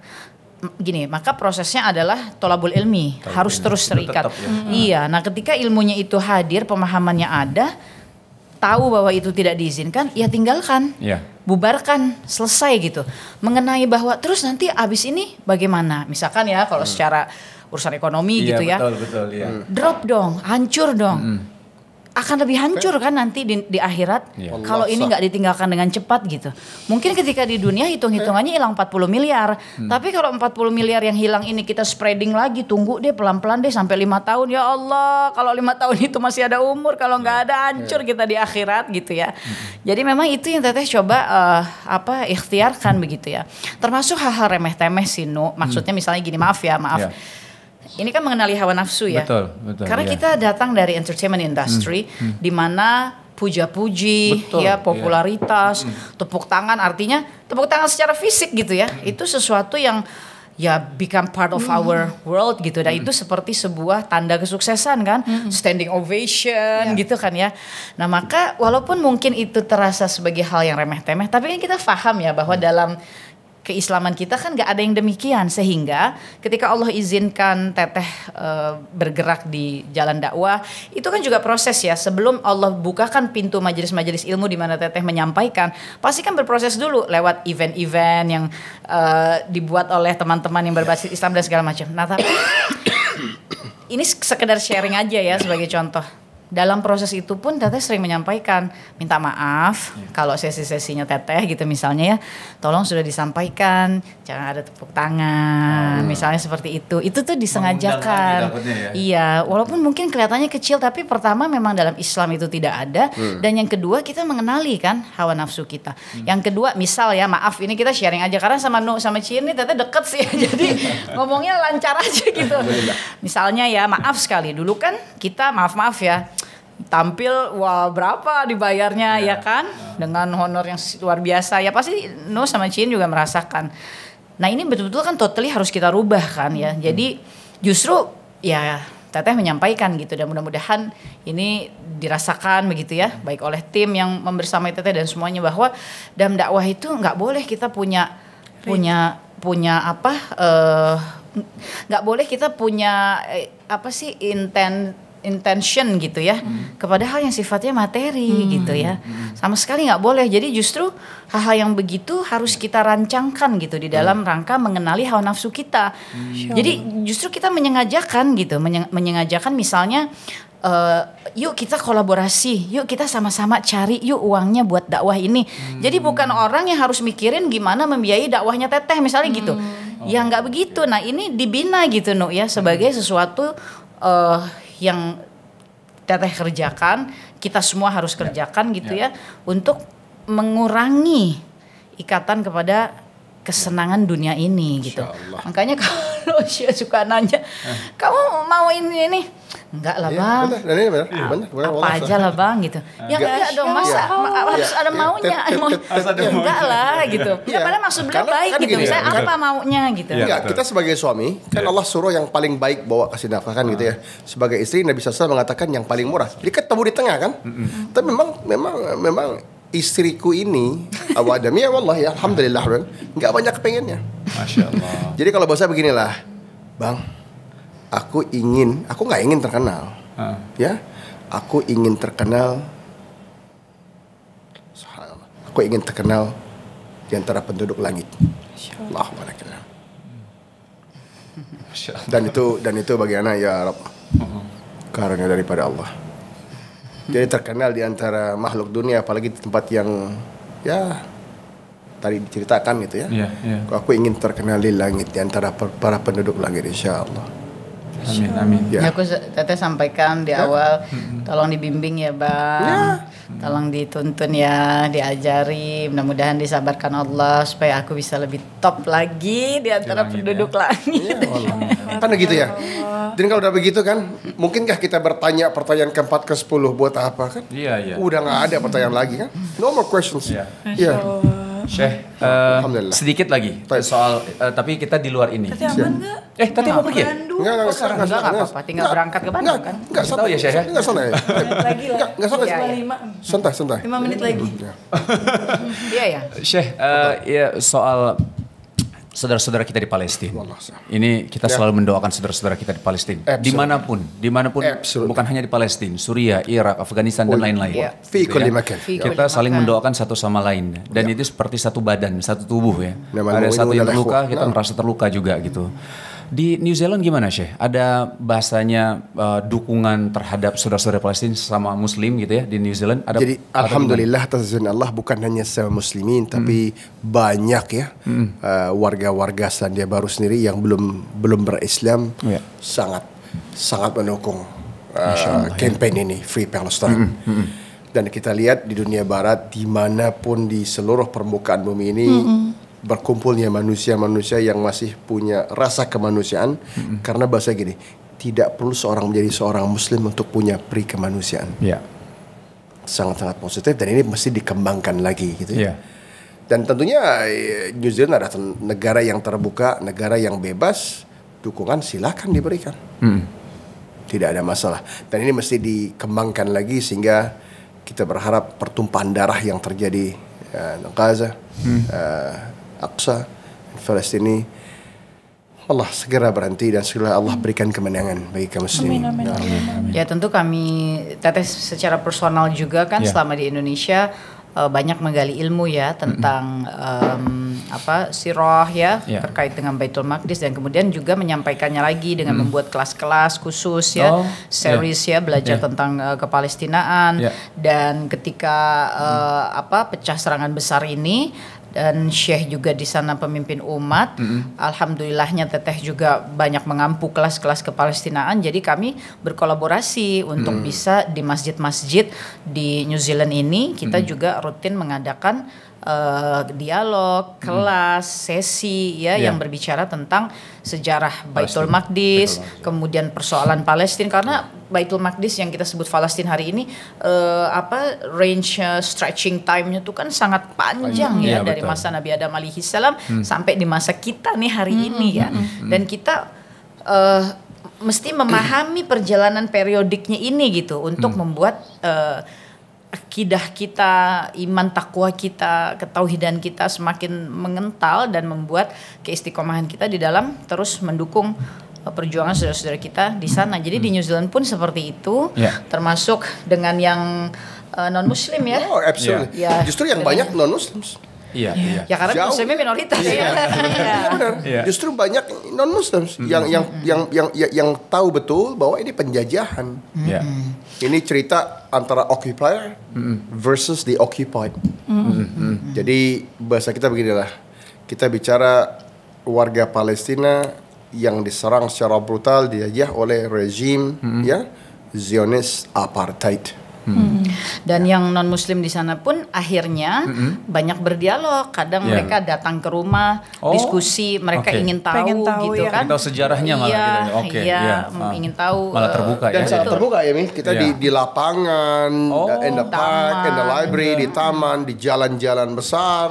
gini, maka prosesnya adalah tolabul ilmi, tolabul harus ilmi. Terus terikat. Tetap, ya. hmm. Iya. Nah, ketika ilmunya itu hadir, pemahamannya ada, tahu bahwa itu tidak diizinkan, ya tinggalkan, ya. Bubarkan, selesai gitu. Mengenai bahwa terus nanti abis ini bagaimana? Misalkan ya, kalau hmm. secara urusan ekonomi ya, gitu ya, betul, betul, ya. Drop dong, hancur dong. Hmm. Akan lebih hancur kan nanti di, di akhirat yeah. kalau ini nggak ditinggalkan dengan cepat gitu. Mungkin ketika di dunia hitung-hitungannya hilang empat puluh miliar hmm. tapi kalau empat puluh miliar yang hilang ini kita spreading lagi, tunggu deh pelan-pelan deh sampai lima tahun, ya Allah kalau lima tahun itu masih ada umur, kalau nggak ada hancur yeah. kita di akhirat gitu ya. hmm. Jadi memang itu yang Teteh coba uh, apa ikhtiarkan begitu ya, termasuk hal-hal remeh-temeh sih Nu, maksudnya hmm. misalnya gini, maaf ya maaf yeah. ini kan mengenali hawa nafsu ya. Betul, betul, karena iya. kita datang dari entertainment industry hmm, hmm. di mana puja-puji, betul, ya popularitas, iya. hmm. tepuk tangan, artinya tepuk tangan secara fisik gitu ya. Hmm. Itu sesuatu yang ya become part of hmm. our world gitu. Dan hmm. itu seperti sebuah tanda kesuksesan kan, hmm. standing ovation yeah. gitu kan ya. Nah, maka walaupun mungkin itu terasa sebagai hal yang remeh-temeh, tapi kan kita paham ya bahwa hmm. dalam keislaman kita kan gak ada yang demikian, sehingga ketika Allah izinkan Teteh e, bergerak di jalan dakwah, itu kan juga proses ya. Sebelum Allah bukakan pintu majelis-majelis ilmu di mana Teteh menyampaikan, pasti kan berproses dulu lewat event-event yang e, dibuat oleh teman-teman yang berbasis Islam dan segala macam. Nah tapi ini sekedar sharing aja ya sebagai contoh. Dalam proses itu pun Teteh sering menyampaikan, minta maaf ya. Kalau sesi-sesinya Teteh gitu misalnya ya, tolong sudah disampaikan, jangan ada tepuk tangan, hmm. misalnya seperti itu. Itu tuh disengajakan. Ya. Iya, walaupun mungkin kelihatannya kecil, tapi pertama memang dalam Islam itu tidak ada. Hmm. Dan yang kedua kita mengenali kan hawa nafsu kita. Hmm. Yang kedua misal ya, maaf ini kita sharing aja karena sama Nu sama Cien ini Teteh deket sih, jadi ngomongnya lancar aja gitu. Misalnya ya, maaf sekali dulu kan kita maaf-maaf ya. Tampil, wah berapa dibayarnya ya, ya kan ya. Dengan honor yang luar biasa ya, pasti No sama Cien juga merasakan. Nah ini betul-betul kan totally harus kita rubah kan ya. hmm. Jadi justru ya Teteh menyampaikan gitu, dan mudah-mudahan ini dirasakan begitu ya, hmm. baik oleh tim yang membersamai Teteh dan semuanya, bahwa dalam dakwah itu nggak boleh kita punya punya punya apa nggak uh, boleh kita punya eh, apa sih intent intention gitu ya, hmm. kepada hal yang sifatnya materi hmm. gitu ya, hmm. sama sekali nggak boleh. Jadi justru hal-hal yang begitu harus kita rancangkan gitu di dalam hmm. rangka mengenali hawa nafsu kita. hmm. Jadi justru kita menyengajakan gitu, menye menyengajakan misalnya Uh, yuk kita kolaborasi, yuk kita sama-sama cari yuk uangnya buat dakwah ini. hmm. Jadi bukan orang yang harus mikirin gimana membiayai dakwahnya Teteh misalnya hmm. gitu. oh. Ya nggak begitu. Nah ini dibina gitu Nuk ya, sebagai sesuatu uh, yang Teteh kerjakan, kita semua harus kerjakan ya. Gitu ya. ya Untuk mengurangi ikatan kepada kesenangan dunia ini gitu. Makanya kalau Syia suka nanya, kamu mau ini nih? Enggak lah bang. Apa aja lah bang gitu. Ya enggak dong, masa harus ada maunya. Enggak lah gitu. Padahal maksud beliau baik gitu. Misalnya apa maunya gitu. Enggak, kita sebagai suami kan Allah suruh yang paling baik bawa kasih nafkah kan gitu ya. Sebagai istri Nabi shallallahu alaihi wasallam mengatakan yang paling murah. Jadi ketemu di tengah kan. Tapi memang memang memang istriku ini awadamiya wallahi alhamdulillah kan nggak banyak kepengennya. Masya Allah. Jadi kalau bahasa beginilah, bang, aku ingin, aku nggak ingin terkenal, uh. ya, aku ingin terkenal, aku ingin terkenal di antara penduduk langit. Masya Allah. Dan itu dan itu bagaimana ya Rabb, karunia daripada Allah. Jadi terkenal di antara makhluk dunia, apalagi di tempat yang ya tadi diceritakan gitu ya. Yeah, yeah. Aku ingin terkenal di langit, di antara para penduduk langit, insya Allah. Amin, amin. Ya. Ya, aku Teteh sampaikan di ya. awal, tolong dibimbing ya Bang, ya. tolong dituntun ya, diajari, mudah-mudahan disabarkan Allah supaya aku bisa lebih top lagi di antara langit, penduduk ya. langit. Ya, Allah. Kan begitu ya. Dan kalau udah begitu kan, mungkinkah kita bertanya pertanyaan keempat ke sepuluh buat apa kan? Iya iya. Udah nggak ada pertanyaan lagi kan? No more questions. Iya. Ya. Syekh, uh, sedikit lagi Taip. soal uh, tapi kita di luar ini. Tadi aman enggak? Eh, tadi mau pergi? Enggak, enggak, enggak apa-apa, tinggal berangkat ke Bandung kan. Enggak tahu ya, Syekh. Enggak salah ya. Lagi lah. Enggak, enggak salah. Santai, santai. lima menit lagi. Iya ya. Syekh, ya soal saudara-saudara kita di Palestina. Ini kita selalu mendoakan saudara-saudara kita di Palestina. Dimanapun, dimanapun, bukan hanya di Palestina, Suriah, Irak, Afghanistan dan lain-lain. Kita saling mendoakan satu sama lain. Dan itu seperti satu badan, satu tubuh ya. Ada satu yang terluka, kita merasa terluka juga gitu. Di New Zealand gimana Syekh? Ada bahasanya uh, dukungan terhadap saudara-saudara Palestina sama Muslim gitu ya di New Zealand? Ada, Jadi ada alhamdulillah atas izin Allah bukan hanya sama Muslimin tapi hmm. banyak ya warga-warga hmm. uh, Selandia Baru sendiri yang belum belum berislam yeah. sangat sangat mendukung uh, campaign ya. ini Free Palestine. Hmm. Hmm. Dan kita lihat di dunia Barat dimanapun di seluruh permukaan bumi ini. Hmm. Berkumpulnya manusia-manusia yang masih punya rasa kemanusiaan mm-hmm. karena bahasa gini, tidak perlu seorang menjadi seorang muslim untuk punya pri kemanusiaan. Yeah. Sangat-sangat positif dan ini mesti dikembangkan lagi gitu ya. Yeah. Dan tentunya New Zealand adalah negara yang terbuka, negara yang bebas, dukungan silahkan diberikan. Mm. Tidak ada masalah. Dan ini mesti dikembangkan lagi sehingga kita berharap pertumpahan darah yang terjadi di Gaza mm. uh, Aqsa, Palestina, Allah segera berhenti dan segera Allah berikan kemenangan bagi kaum muslimin. Amin, amin, amin. Amin. Ya tentu kami Teteh secara personal juga kan yeah. selama di Indonesia uh, banyak menggali ilmu ya tentang mm-hmm. um, apa sirah ya yeah. terkait dengan Baitul Maqdis dan kemudian juga menyampaikannya lagi dengan mm. membuat kelas-kelas khusus ya, oh, series yeah. ya belajar yeah. tentang uh, kepalestinaan yeah. dan ketika uh, mm. apa pecah serangan besar ini. Dan Syekh juga di sana pemimpin umat. Mm-hmm. Alhamdulillahnya Teteh juga banyak mengampu kelas-kelas kepalestinaan. Jadi kami berkolaborasi untuk mm. bisa di masjid-masjid di New Zealand ini kita mm-hmm. juga rutin mengadakan uh, dialog, kelas, mm. sesi ya yeah. yang berbicara tentang sejarah Baitul Maqdis, kemudian persoalan Palestina karena Baitul Maqdis yang kita sebut Palestina hari ini uh, apa range uh, stretching time-nya itu kan sangat panjang Panjang. ya yeah, dari betul. masa Nabi Adam alaihi salam hmm. sampai di masa kita nih hari hmm, ini ya. Hmm, hmm, Dan kita uh, mesti memahami perjalanan periodiknya ini gitu untuk hmm. membuat uh, akidah kita, iman takwa kita, ketauhidan kita semakin mengental dan membuat keistiqomahan kita di dalam terus mendukung perjuangan saudara-saudara kita di sana. Jadi di New Zealand pun seperti itu, yeah. termasuk dengan yang uh, non Muslim ya. Oh, absolutely. Yeah. Justru yang banyak non Muslim. Iya. Yeah. Yeah. Ya karena Jauh. Muslimnya minoritas yeah. ya. Yeah. Benar. Yeah. Justru banyak non Muslim mm-hmm. yang, yang yang yang yang tahu betul bahwa ini penjajahan. Yeah. Ini cerita antara occupier mm-hmm. versus the occupied. Mm-hmm. Mm-hmm. Jadi bahasa kita beginilah. Kita bicara warga Palestina yang diserang secara brutal dijajah oleh rezim hmm. ya Zionis apartheid. Hmm. Dan ya. yang non Muslim di sana pun akhirnya hmm. banyak berdialog. Kadang yeah. mereka datang ke rumah, oh. diskusi, mereka okay. ingin tahu, tahu gitu ya. kan. Ingin tahu sejarahnya malah. Iya, okay. iya, yeah. ingin tahu. Malah terbuka uh, ya. Dan sangat terbuka ya, Min. Kita yeah. di, di lapangan, oh, in the park, taman. in the library, yeah. di taman, di jalan-jalan besar.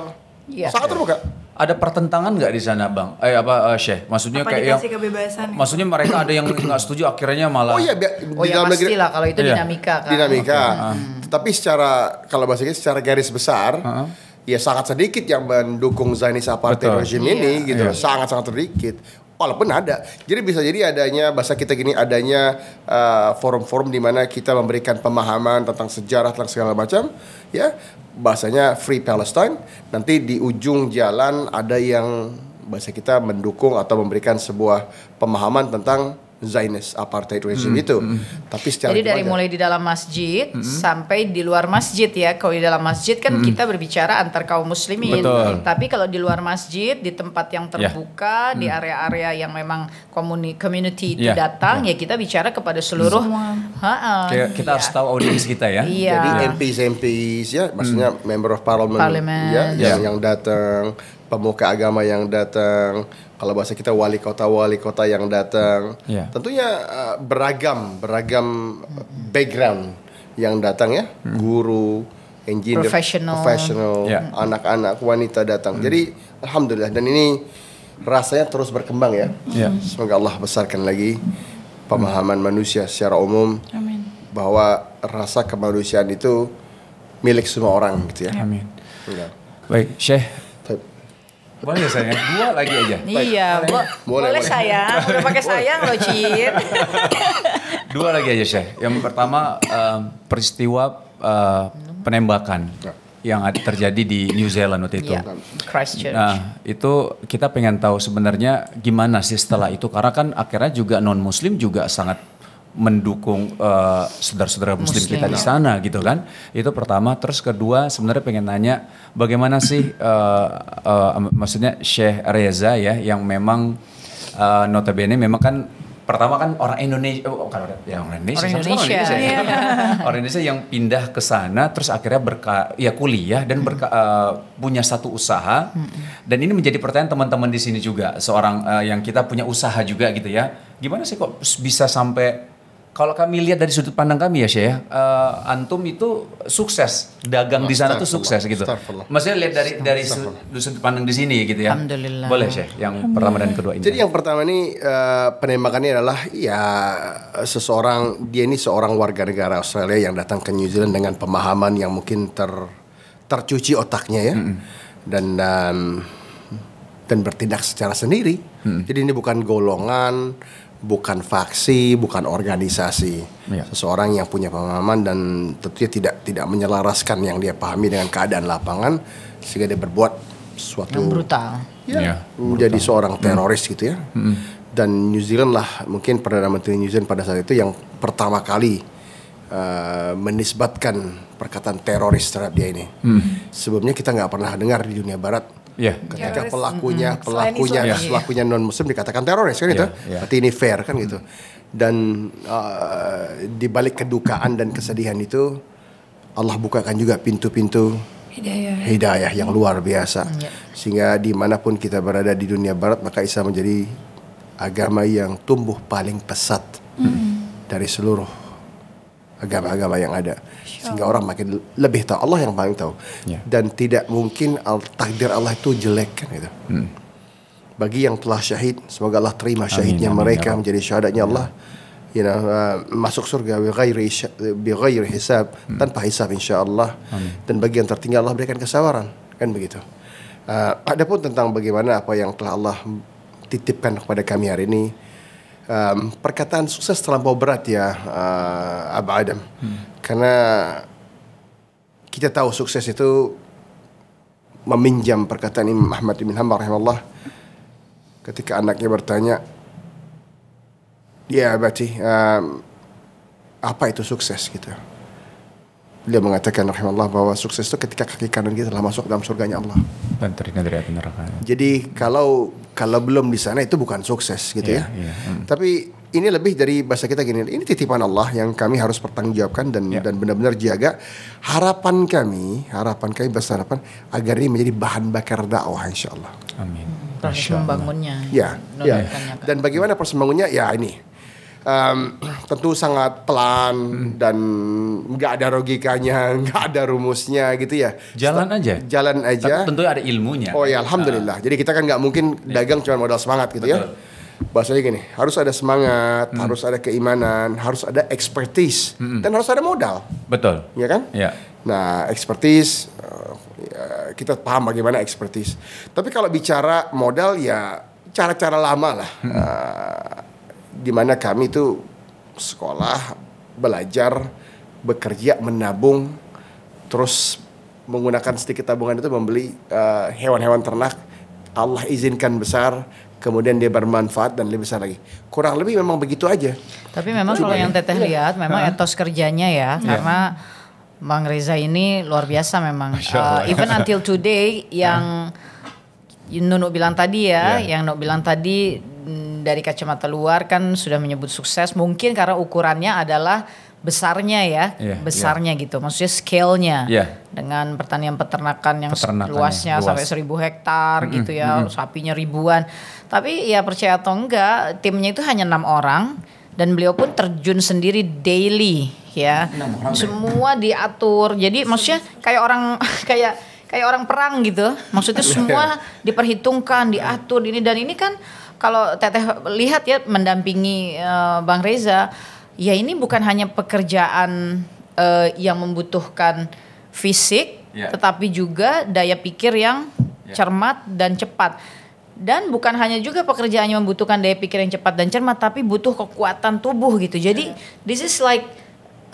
Yeah. Sangat yeah. terbuka. Ada pertentangan nggak di sana, Bang? Eh apa uh, Syekh? Maksudnya apa kayak dikasih kebebasan? Ya, maksudnya mereka ada yang nggak setuju akhirnya malah. Oh iya, oh, ya, pastilah kalau itu iya. dinamika kan. Dinamika. Okay. Hmm. Tapi secara kalau bahasanya secara garis besar, uh-huh. ya sangat sedikit yang mendukung Zionis apartheid regime iya. ini gitu. Iya. Sangat-sangat sedikit. Walaupun ada. Jadi bisa jadi adanya bahasa kita gini adanya uh, forum-forum di mana kita memberikan pemahaman tentang sejarah tentang segala macam, ya. Bahasanya Free Palestine, nanti di ujung jalan ada yang bahasa kita mendukung atau memberikan sebuah pemahaman tentang Zionist apartheid regime hmm, itu. Hmm. Tapi secara Jadi dari mulai di dalam masjid hmm. sampai di luar masjid ya. Kalau di dalam masjid kan hmm. kita berbicara antar kaum muslimin. Betul. Tapi kalau di luar masjid di tempat yang terbuka, yeah. di area-area yang memang community itu yeah. datang yeah. ya kita bicara kepada seluruh ha-ha, kita yeah. harus tahu audiens kita ya. Yeah. Jadi M P s M P s ya, maksudnya hmm. member of parliament, parliament. Ya, yeah. yang, yang datang, pemuka agama yang datang. Kalau bahasa kita wali kota-wali kota yang datang, yeah. tentunya uh, beragam beragam background yang datang ya, mm. guru, engineer, professional, professional yeah. anak-anak, wanita datang. Mm. Jadi alhamdulillah, dan ini rasanya terus berkembang ya. Yeah. Semoga Allah besarkan lagi pemahaman mm. manusia secara umum. Amin. Bahwa rasa kemanusiaan itu milik semua orang gitu ya. Amin. Ya. Baik, Syekh. Boleh sayang, dua lagi aja. Iya, boleh, boleh, boleh sayang. Udah pakai sayang loh, Cien. Dua lagi aja, Syekh. Yang pertama uh, peristiwa uh, penembakan yang terjadi di New Zealand waktu itu. Yeah. Christchurch. Nah, itu kita pengen tahu sebenarnya gimana sih setelah itu, karena kan akhirnya juga non Muslim juga sangat mendukung uh, saudara-saudara Muslim, Muslim kita di sana gitu kan. Itu pertama. Terus kedua, sebenarnya pengen nanya bagaimana sih uh, uh, maksudnya Sheikh Reza ya, yang memang uh, notabene memang kan pertama kan orang Indonesia, oh, bukan, ya orang Indonesia, orang Indonesia, Indonesia ya. Orang Indonesia yang pindah ke sana, terus akhirnya berka, ya kuliah dan berka, uh, punya satu usaha. Dan ini menjadi pertanyaan teman-teman di sini juga, seorang uh, yang kita punya usaha juga gitu ya. Gimana sih kok bisa sampai? Kalau kami lihat dari sudut pandang kami ya, Syekh, uh, antum itu sukses, dagang di sana tuh sukses gitu. Maksudnya lihat dari dari sudut pandang di sini gitu ya. Alhamdulillah. Boleh, Syekh, yang pertama dan kedua ini. Jadi yang pertama ini uh, penembakannya adalah ya seseorang, dia ini seorang warga negara Australia yang datang ke New Zealand dengan pemahaman yang mungkin ter tercuci otaknya ya. Mm-hmm. Dan um, dan bertindak secara sendiri. Mm-hmm. Jadi ini bukan golongan, bukan faksi, bukan organisasi. Ya. Seseorang yang punya pemahaman dan tentunya tidak tidak menyelaraskan yang dia pahami dengan keadaan lapangan, sehingga dia berbuat suatu yang brutal. Ya, ya, menjadi brutal. Seorang teroris hmm. gitu ya. Hmm. Dan New Zealand lah mungkin Perdana Menteri New Zealand pada saat itu yang pertama kali uh, menisbatkan perkataan teroris terhadap dia ini. Hmm. Sebelumnya kita nggak pernah dengar di dunia Barat. Yeah. Ketika pelakunya, mm-hmm. pelakunya, yeah. pelakunya non Muslim dikatakan teroris kan yeah. itu, yeah. berarti ini fair kan mm-hmm. gitu. Dan uh, di balik kedukaan dan kesedihan itu, Allah bukakan juga pintu-pintu hidayah, hidayah yang luar biasa. Yeah. Sehingga dimanapun kita berada di dunia Barat, maka Islam menjadi agama yang tumbuh paling pesat mm-hmm. dari seluruh agama-agama yang ada. Sehingga orang makin lebih tahu, Allah yang paling tahu yeah. dan tidak mungkin al takdir Allah itu jelek kan gitu. Hmm. Bagi yang telah syahid, semoga Allah terima syahidnya amin, mereka amin, menjadi syahadatnya Allah, you know, uh, masuk surga bi ghairi bi ghairi hisab, hmm. tanpa hisab insyaallah. Dan bagi yang tertinggal Allah berikan kesabaran kan begitu. Uh, adapun tentang bagaimana apa yang telah Allah titipkan kepada kami hari ini, Um, perkataan sukses terlampau berat ya uh, Abu Adam, hmm. karena kita tahu sukses itu meminjam perkataan Imam Ahmad bin Muhammad rahimahullah ketika anaknya bertanya, ya abati um, apa itu sukses gitu. Beliau mengatakan rahimahullah bahwa sukses itu ketika kaki kanan kita telah masuk dalam surganya Allah. Jadi kalau kalau belum di sana itu bukan sukses gitu yeah, ya. Yeah. Mm. Tapi ini lebih dari bahasa kita gini, ini titipan Allah yang kami harus pertanggungjawabkan dan yeah. dan benar-benar jaga. Harapan kami, harapan kami besar harapan agar ini menjadi bahan bakar dakwah insyaallah. Amin. Proses membangunnya. Ya. Yeah. Yeah. Dan bagaimana proses membangunnya? Ya ini. Um, tentu sangat pelan hmm. dan nggak ada logikanya, nggak ada rumusnya gitu ya. Jalan Set, aja. Jalan aja. Tapi tentu ada ilmunya. Oh ya, alhamdulillah. Uh, Jadi kita kan nggak mungkin dagang yeah. cuma modal semangat gitu betul. Ya. Bahasanya gini, harus ada semangat, hmm. harus ada keimanan, harus ada expertise, hmm. dan harus ada modal. Betul. Iya kan? Iya. Yeah. Nah, expertise uh, ya, kita paham bagaimana expertise. Tapi kalau bicara modal ya cara-cara lama lah. Hmm. Uh, Dimana kami itu sekolah, belajar, bekerja, menabung, terus menggunakan sedikit tabungan itu membeli uh, hewan-hewan ternak, Allah izinkan besar, kemudian dia bermanfaat dan lebih besar lagi. Kurang lebih memang begitu aja. Tapi memang kalau yang Teteh lihat memang ha? etos kerjanya ya, yeah. karena Bang Reza ini luar biasa memang. Uh, even until today yang Nunu bilang tadi ya, yeah. yang Nuk bilang tadi dari kacamata luar kan sudah menyebut sukses. Mungkin karena ukurannya adalah besarnya ya, yeah, besarnya yeah. gitu. Maksudnya scale-nya yeah. dengan pertanian peternakan yang luasnya luas. sampai seribu hektar mm-hmm. gitu ya, mm-hmm. sapinya ribuan. Tapi ya percaya atau enggak, timnya itu hanya enam orang dan beliau pun terjun sendiri daily ya. Semua diatur. Jadi maksudnya kayak orang kayak kayak orang perang gitu. Maksudnya semua diperhitungkan, diatur ini dan ini kan kalau Teteh lihat ya mendampingi uh, Bang Reza. Ya ini bukan hanya pekerjaan uh, yang membutuhkan fisik, yeah. tetapi juga daya pikir yang yeah. cermat dan cepat. Dan bukan hanya juga pekerjaannya membutuhkan daya pikir yang cepat dan cermat, tapi butuh kekuatan tubuh gitu. Jadi yeah. this is like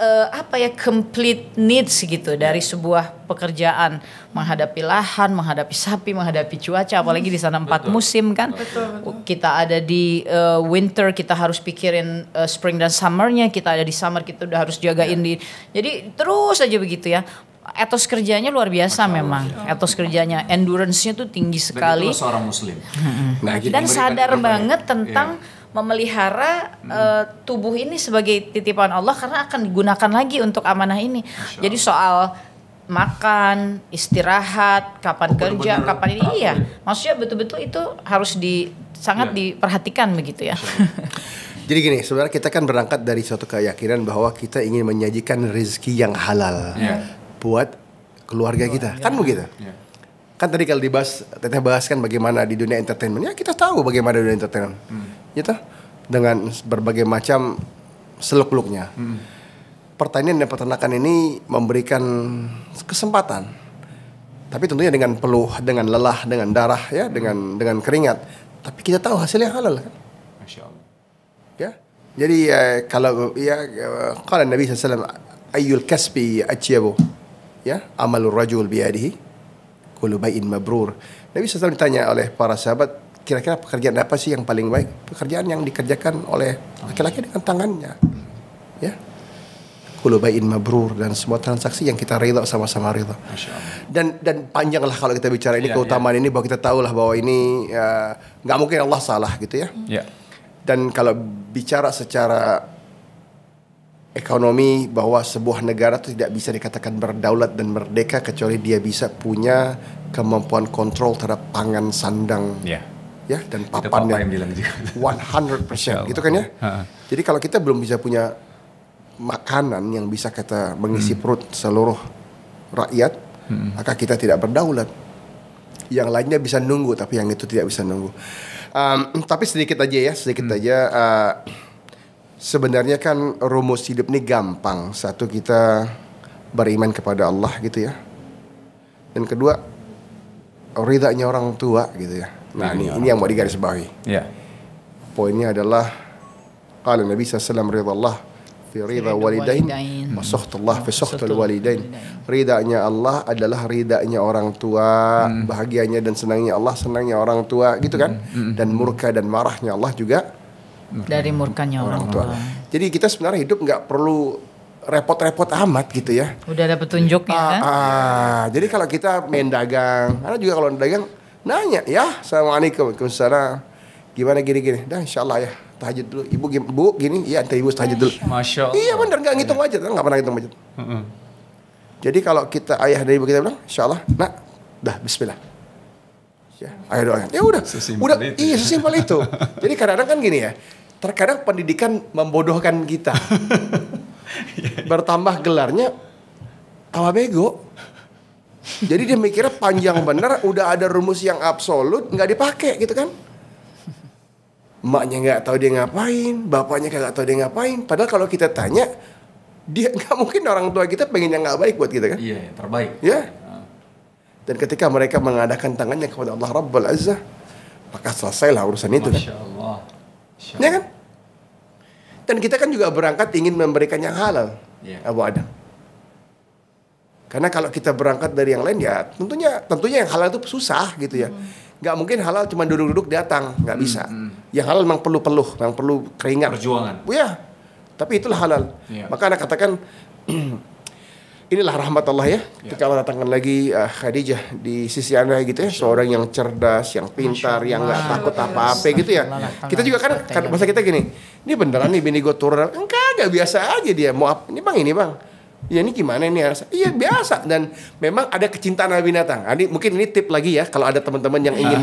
uh, apa ya complete needs gitu yeah. dari sebuah pekerjaan, menghadapi lahan, menghadapi sapi, menghadapi cuaca, apalagi di sana empat betul. musim kan. Betul, betul. Kita ada di uh, winter, kita harus pikirin uh, spring dan summernya. Kita ada di summer, kita udah harus jagain yeah. di. Jadi terus aja begitu ya. Etos kerjanya luar biasa Masalah, memang. Ya. Etos kerjanya, endurance-nya tuh tinggi sekali. Dan itu seorang muslim. Nah, dan sadar banget tentang yeah. memelihara hmm. uh, tubuh ini sebagai titipan Allah karena akan digunakan lagi untuk amanah ini. Masalah. Jadi soal makan, istirahat, kapan oh, kerja, bener-bener kapan ini terakhir. Iya. Maksudnya betul-betul itu harus di sangat yeah. diperhatikan begitu ya. Jadi gini, sebenarnya kita kan berangkat dari suatu keyakinan bahwa kita ingin menyajikan rezeki yang halal yeah. buat keluarga kita. Yeah. Kan begitu. Yeah. Kan tadi kalau dibahas, Teteh bahas kan bagaimana di dunia entertainment. Ya kita tahu bagaimana dunia entertainment. Mm. Gitu. Dengan berbagai macam seluk-beluknya. Mm. Pertanian dan peternakan ini memberikan kesempatan, tapi tentunya dengan peluh, dengan lelah, dengan darah, ya, dengan dengan keringat. Tapi kita tahu hasilnya halal kan? Masya Allah. Ya, jadi ya, kalau ya kala Nabi shallallahu alaihi wasallam ayyul kasbi atyabu, ya amalur rajul biadihi kullu bai'in mabrur. Nabi shallallahu alaihi wasallam ditanya oleh para sahabat, kira-kira pekerjaan apa sih yang paling baik? Pekerjaan yang dikerjakan oleh laki-laki dengan tangannya, ya. Kulubain mabrur dan semua transaksi yang kita rela sama-sama rela. Dan dan panjang lah kalau kita bicara ini yeah, keutamaan yeah. ini bahwa kita tahulah bahwa ini nggak uh, mungkin Allah salah gitu ya. Yeah. Dan kalau bicara secara ekonomi bahwa sebuah negara itu tidak bisa dikatakan berdaulat dan merdeka kecuali dia bisa punya kemampuan kontrol terhadap pangan, sandang. Yeah. Ya dan papannya. one hundred percent gitu kan ya. Ha-ha. Jadi kalau kita belum bisa punya makanan yang bisa kita mengisi hmm. perut seluruh rakyat, hmm. maka kita tidak berdaulat. Yang lainnya bisa nunggu, tapi yang itu tidak bisa nunggu. Um, tapi sedikit aja ya, sedikit hmm. aja. Uh, sebenarnya kan rumus hidup ini gampang. Satu, kita beriman kepada Allah gitu ya. Dan kedua, ridhanya orang tua gitu ya. Nah, nah ini, ini yang mau digarisbawahi. Yeah. Poinnya adalah kalau Nabi shallallahu alaihi wasallam ridha Allah. Ridha walidain, wasuhtallah fi suhtal walidain. Ridanya Allah adalah ridanya orang tua, hmm. bahagianya dan senangnya Allah, senangnya orang tua, gitu kan? Hmm. Dan murka dan marahnya Allah juga dari murkanya orang, orang tua. tua. Jadi kita sebenarnya hidup nggak perlu repot-repot amat gitu ya. Udah ada petunjuknya ah, kan? Ah, jadi kalau kita main dagang, karena juga kalau dagang nanya ya, assalamualaikum, waalaikumsalam. Gimana gini-gini? Dah insyaallah ya. Tahajud dulu, ibu gini, bu gini, iya antar ibu tahajud dulu. Masya Allah. Iya benar, nggak ngitung budget, nggak pernah ngitung budget. Mm-hmm. Jadi kalau kita ayah dari ibu kita bilang, insya Allah, nak, dah Bismillah. Ya, ayah doanya. Ya udah, sesimpel udah, itu. iya sesimpel itu. Jadi kadang-kadang kan gini ya, terkadang pendidikan membodohkan kita. Bertambah gelarnya, tawa bego. Jadi dia mikirnya panjang bener, udah ada rumus yang absolut, nggak dipakai gitu kan? Maknya nggak tahu dia ngapain, bapaknya nggak tahu dia ngapain. Padahal kalau kita tanya, dia nggak mungkin orang tua kita pengen yang nggak baik buat kita kan? Iya, terbaik. Ya. Dan ketika mereka mengadakan tangannya kepada Allah Rabbul Azza, maka selesailah urusan itu kan? Masya Allah. Masya Allah. Ya kan? Dan kita kan juga berangkat ingin memberikan yang halal, ya. Abu Adam. Karena kalau kita berangkat dari yang lain ya, tentunya tentunya yang halal itu susah gitu ya. Hmm. nggak mungkin halal cuma duduk-duduk datang, nggak bisa. Hmm, hmm. Yang halal memang perlu peluh, memang perlu keringat. Perjuangan. Ya, tapi itulah halal. Yeah. Maka anak katakan, inilah rahmat Allah ya. Ketika Allah datangkan lagi uh, Khadijah di sisi anda gitu ya, seorang yang cerdas, yang pintar, yang nggak takut apa-apa gitu ya. Kita juga kan, kan masa kita gini, ini beneran nih bini gue turun, enggak, enggak biasa aja dia. Mau apa? Ini bang, ini bang. Ya ini gimana ini harus? Iya biasa, dan memang ada kecintaan sama binatang. Ini mungkin ini tip lagi ya, kalau ada teman-teman yang ingin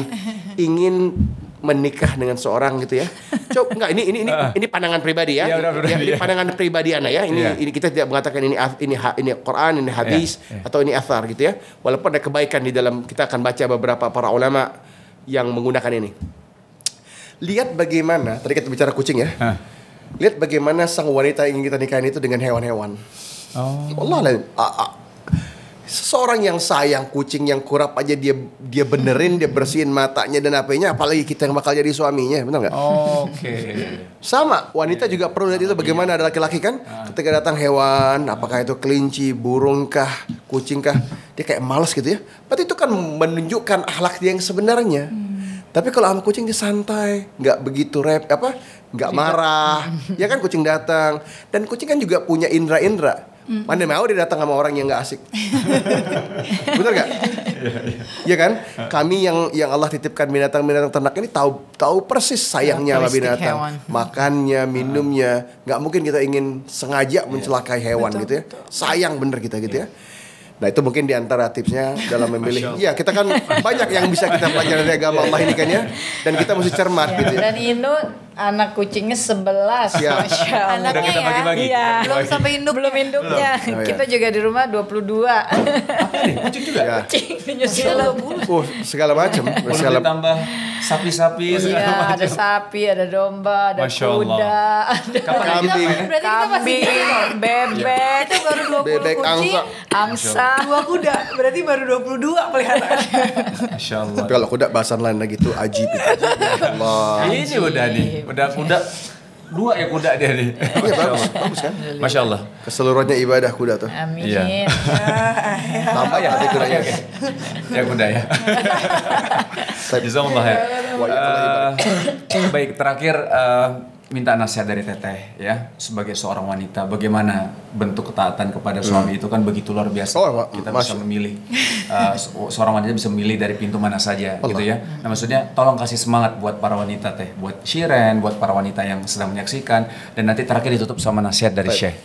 ingin menikah dengan seorang gitu ya. Coba enggak ini ini ini ini pandangan pribadi ya. Ya, udah, udah, ya ini ya. Pandangan pribadi Ana ya. Ini ya. Ini kita tidak mengatakan ini ini ini Quran, ini hadis ya, ya. Atau ini athar gitu ya. Walaupun ada kebaikan di dalam, kita akan baca beberapa para ulama yang menggunakan ini. Lihat bagaimana tadi kita bicara kucing ya. Ha. Lihat bagaimana sang wanita ingin kita nikahin itu dengan hewan-hewan. Oh. Allah, seseorang yang sayang kucing, yang kurap aja dia dia benerin, dia bersihin matanya dan apanya, apalagi kita yang bakal jadi suaminya, benar nggak? Oh, oke. Okay. Sama wanita yeah. juga perlu lihat itu bagaimana ada laki-laki kan, ah. ketika datang hewan, apakah itu kelinci, burung kah, kucing kah, dia kayak malas gitu ya. Berarti itu kan menunjukkan akhlak dia yang sebenarnya. Hmm. Tapi kalau sama kucing dia santai, nggak begitu rep, apa, nggak marah, ya kan kucing datang. Dan kucing kan juga punya indera-indera. Mm. Mana mau dia datang sama orang yang nggak asik, bener nggak? Iya ya kan? Kami yang yang Allah titipkan binatang-binatang ternak ini tahu tahu persis sayangnya sama binatang, makannya, minumnya. Nggak mungkin kita ingin sengaja mencelakai hewan betul, gitu ya. Sayang bener kita gitu yeah. ya. Nah itu mungkin diantara tipsnya dalam memilih. Iya kita kan banyak yang bisa kita pelajari dari agama Allah ini kan ya. Dan kita mesti cermat ya, gitu ya. Dan Indo anak kucingnya sebelas ya. Masya Allah. Anaknya ya, bagi-bagi. Ya. Belum sampai induk. Belum induknya oh, ya. Kita juga di rumah dua puluh dua oh, kucing juga? Ya. Kucing di New Zealand. Oh, segala macam segala... Ditambah sapi-sapi segala ya, macam. Ada sapi, ada domba, ada Masya kuda, ada kambing, kambing, bebek. Itu baru dua puluh bebek, kucing. Angsa. Dua kuda, berarti baru dua puluh dua peliharaannya. Masya Allah. Tapi kalau kuda bahasan lain lagi tuh ajib. Allah. Ini udah nih, udah kuda dua ya kuda dia nih. Iya bagus, bagus kan? Masya Allah. Keseluruhannya ibadah kuda tuh. Amin. Ya. Tambah ya hati kudanya. Ya kuda ya. Jazakallah khair. Uh, baik, terakhir uh, minta nasihat dari Teteh ya, sebagai seorang wanita bagaimana bentuk ketaatan kepada suami itu kan begitu luar biasa. Oh, kita bisa memilih uh, seorang wanita bisa memilih dari pintu mana saja Allah. Gitu ya. Nah maksudnya tolong kasih semangat buat para wanita Teh, buat Shirin, buat para wanita yang sedang menyaksikan, dan nanti terakhir ditutup sama nasihat dari Syekh.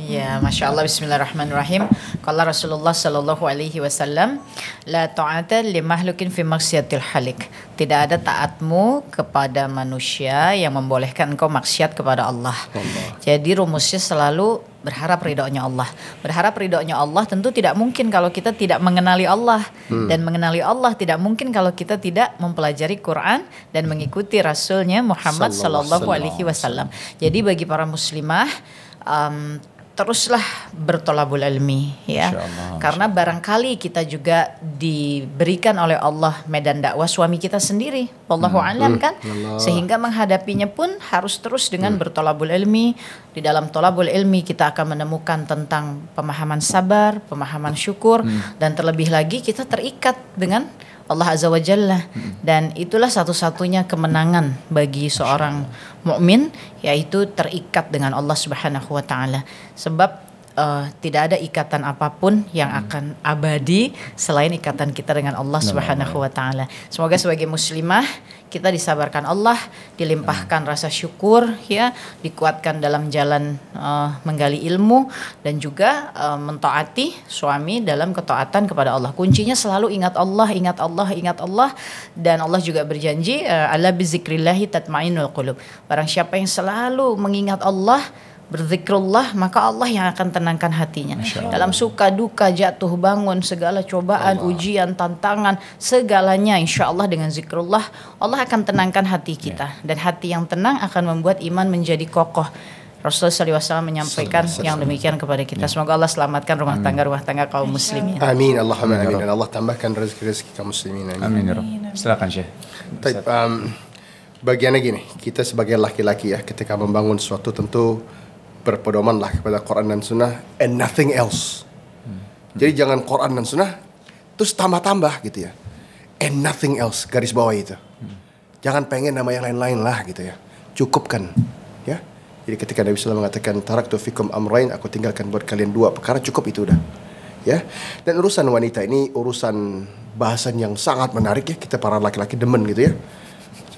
Ya, Masya Allah, bismillahirrahmanirrahim. Qala Rasulullah sallallahu alaihi wasallam, la ta'ata li mahlukin fi maksiatil halik. Tidak ada taatmu kepada manusia yang memboleh kan engkau maksiat kepada Allah. Allah. Jadi rumusnya selalu berharap ridhonya Allah. Berharap ridhonya Allah tentu tidak mungkin kalau kita tidak mengenali Allah. Hmm. Dan mengenali Allah tidak mungkin kalau kita tidak mempelajari Quran dan mengikuti Rasulnya Muhammad Sallallahu Alaihi Wasallam. Jadi bagi para muslimah, um, teruslah bertolabul ilmi ya. Insyaallah. Karena barangkali kita juga diberikan oleh Allah medan dakwah suami kita sendiri, wallahu alam kan. Allah. Sehingga menghadapinya pun harus terus dengan hmm. bertolabul ilmi. Di dalam tolabul ilmi kita akan menemukan tentang pemahaman sabar, pemahaman syukur hmm. dan terlebih lagi kita terikat dengan Allah Azza wa Jalla. Hmm. Dan itulah satu-satunya kemenangan bagi seorang mukmin, yaitu terikat dengan Allah Subhanahu wa Ta'ala. Sebab uh, tidak ada ikatan apapun yang hmm. akan abadi selain ikatan kita dengan Allah nah, Subhanahu wa Ta'ala. Semoga sebagai muslimah kita disabarkan Allah, dilimpahkan hmm. rasa syukur ya, dikuatkan dalam jalan uh, menggali ilmu, dan juga uh, mentaati suami dalam ketaatan kepada Allah. Kuncinya selalu ingat Allah, ingat Allah, ingat Allah. Dan Allah juga berjanji uh, ala bizikrillahi tatmainul qulub. Barang siapa yang selalu mengingat Allah, berzikrullah, maka Allah yang akan tenangkan hatinya. Dalam suka, duka, jatuh, bangun, segala cobaan, Allah. Ujian, tantangan, segalanya insya Allah dengan zikrullah Allah akan tenangkan hati kita. Yeah. Dan hati yang tenang akan membuat iman menjadi kokoh. Rasulullah shallallahu alaihi wasallam menyampaikan Salam. yang demikian kepada kita. Semoga Allah selamatkan rumah tangga-rumah tangga kaum muslimin. Amin. Allahumma amin. Dan Allah tambahkan rezeki-rezeki kaum muslimin. Amin. Amin. Silakan Syekh. Um, bagiannya gini, kita sebagai laki-laki ya, ketika membangun sesuatu tentu berpedomanlah kepada Quran dan Sunnah and nothing else. Hmm. Jadi jangan Quran dan Sunnah terus tambah-tambah gitu ya. and nothing else, garis bawah itu. Hmm. Jangan pengen nama yang lain-lain lah gitu ya. Cukupkan, ya. Jadi ketika Nabi shallallahu alaihi wasallam mengatakan taraktu fikum amrain, aku tinggalkan buat kalian dua perkara, cukup itu udah. Ya. Dan urusan wanita ini urusan bahasan yang sangat menarik ya, kita para laki-laki demen gitu ya.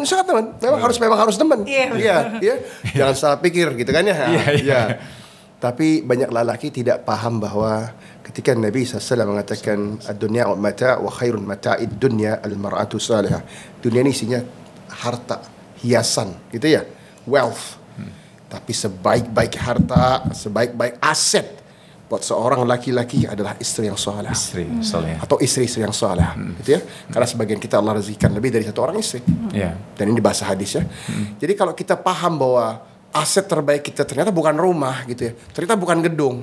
Sangat teman, memang harus memang harus teman. Iya, yeah. yeah, yeah. Jangan salah pikir gitu kan ya. Iya. Yeah, yeah. Tapi banyak lelaki tidak paham bahwa ketika Nabi shallallahu alaihi wasallam mengatakan ad-dunya mata wa khairun mata'id dunya al-mar'atu salihah. Dunia ini isinya harta, hiasan gitu ya, wealth. Hmm. Tapi sebaik-baik harta, sebaik-baik aset buat seorang laki-laki adalah istri yang saleh, istri saleh, atau istri-istri yang saleh, hmm. gitu ya. Karena sebagian kita Allah rezekikan lebih dari satu orang istri, hmm. yeah. dan ini bahasa hadis ya. Hmm. Jadi kalau kita paham bahwa aset terbaik kita ternyata bukan rumah gitu ya, ternyata bukan gedung,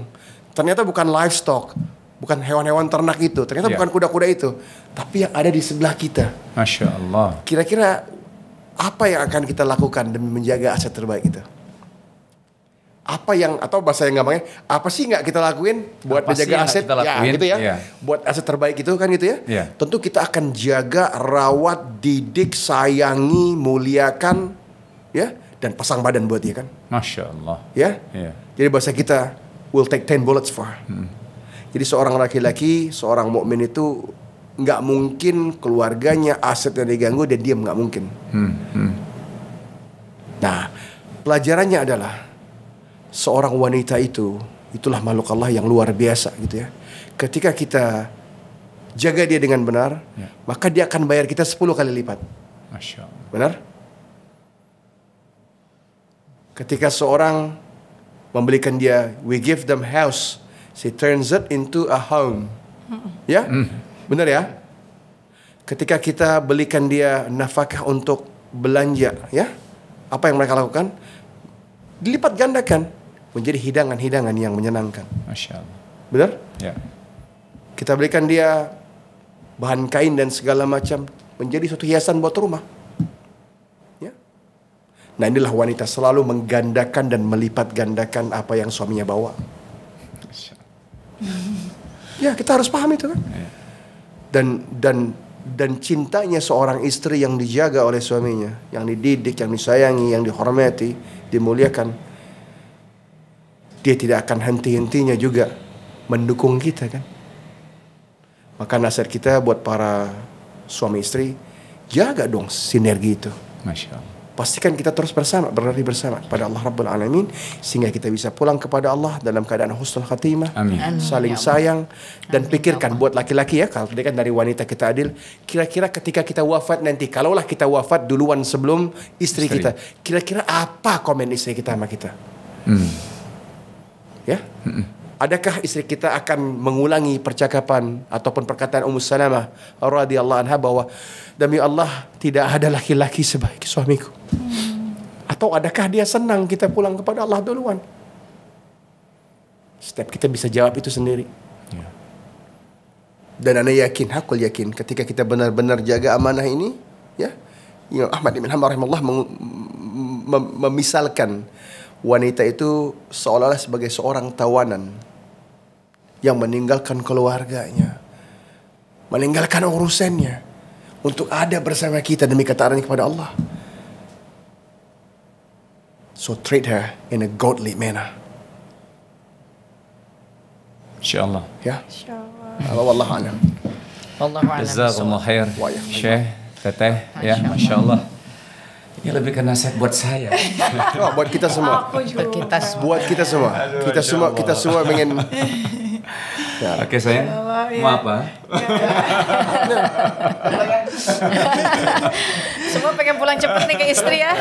ternyata bukan livestock, bukan hewan-hewan ternak itu, ternyata yeah. bukan kuda-kuda itu, tapi yang ada di sebelah kita. Masya Allah. Kira-kira apa yang akan kita lakukan demi menjaga aset terbaik itu? Apa yang, atau bahasa yang gampangnya, apa sih nggak kita lakuin buat apa menjaga aset ya, gitu ya, yeah. buat aset terbaik itu kan gitu ya, yeah. tentu kita akan jaga, rawat, didik, sayangi, muliakan ya, dan pasang badan buat dia kan. Masya Allah ya, yeah. jadi bahasa kita will take ten bullets for hmm. jadi seorang laki-laki, seorang mukmin itu nggak mungkin keluarganya, asetnya diganggu dan diam, nggak mungkin. hmm. Hmm. Nah, pelajarannya adalah seorang wanita itu, itulah makhluk Allah yang luar biasa gitu ya. Ketika kita jaga dia dengan benar, ya. maka dia akan bayar kita sepuluh kali lipat. Masya Allah. Benar? Ketika seorang membelikan dia, we give them house, she turns it into a home. Hmm. Ya? Hmm. Benar ya? Ketika kita belikan dia nafkah untuk belanja, ya? Apa yang mereka lakukan? Dilipat gandakan menjadi hidangan-hidangan yang menyenangkan. Masya Allah. Benar? Ya. Kita berikan dia bahan kain dan segala macam, menjadi suatu hiasan buat rumah. Ya. Nah, inilah wanita selalu menggandakan dan melipat gandakan apa yang suaminya bawa. Masya Allah. Ya, kita harus paham itu kan. Ya. Dan dan dan cintanya seorang istri yang dijaga oleh suaminya, yang dididik, yang disayangi, yang dihormati, dimuliakan, dia tidak akan henti-hentinya juga mendukung kita kan. Maka nasihat kita buat para suami istri, jaga dong sinergi itu. Masya Allah. Pastikan kita terus bersama, berlari bersama pada Allah Rabbul Alamin, sehingga kita bisa pulang kepada Allah dalam keadaan husnul khatimah. Amin. Saling sayang. Dan pikirkan buat laki-laki ya, kalau dia kan dari wanita kita adil, kira-kira ketika kita wafat nanti, kalaulah kita wafat duluan sebelum istri, istri. kita, kira-kira apa komen istri kita sama kita? Hmm. Ya, adakah istri kita akan mengulangi percakapan ataupun perkataan Ummu Salamah radhiyallahu anha bahwa demi Allah tidak ada laki-laki sebaik suamiku? hmm. Atau adakah dia senang kita pulang kepada Allah duluan? Setiap kita bisa jawab itu sendiri. yeah. Dan ana yakin, hakul yakin, ketika kita benar-benar jaga amanah ini ya, Imam Ahmad bin Muhammad rahimahullah memisalkan wanita itu seolah-olah sebagai seorang tawanan yang meninggalkan keluarganya, meninggalkan urusannya untuk ada bersama kita demi ketaatan kepada Allah. So treat her in a godly manner. InsyaAllah. Ya. InsyaAllah. Wallahu a'lam. Wallahu a'lam. Jazakumullah khair. Syekh, Teteh, ya, masyaallah. Ini lebih ke nasihat buat saya. Oh, buat kita semua. Buat kita, buat kita semua. Aduh, kita semua, kita semua ingin. Ya. Oke, sayang. Mau apa? Semua pengen pulang cepat nih ke istri ya.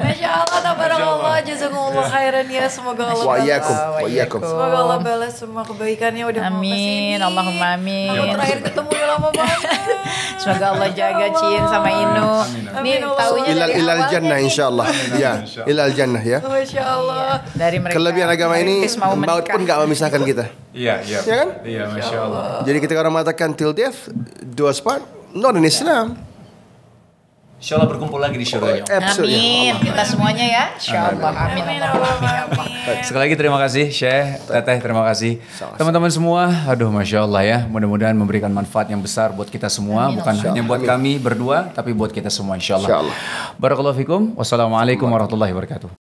Masya Allah, tabarakallah, jazakumullah khairan ya. Semoga Allah balas. Wa iyyakum. Semoga Allah balas semua kebaikannya udah mau kesini. Amin. Allahumma amin. Aku terakhir ketemu lama banget. Semoga Allah jaga Cien sama Inu. Nih taunya dari ilal jannah insyaallah. Ya, ilal jannah ya. Masyaallah. Dari mereka. Kelebihan agama ini maut pun enggak memisahkan kita. Iya, iya. Ya kan? Iya, masyaallah. Jadi ketika orang mengatakan till death do us part, not in Islam. Insya Allah berkumpul lagi di syurga. Amin. Kita semuanya ya. Insya Allah. Amin. Sekali lagi terima kasih Syekh, Teteh, terima kasih. Teman-teman semua, aduh Masya Allah ya. Mudah-mudahan memberikan manfaat yang besar buat kita semua. Amin. Bukan hanya buat kami berdua, tapi buat kita semua Insya Allah. Barakallahu fikum. Wassalamualaikum warahmatullahi wabarakatuh.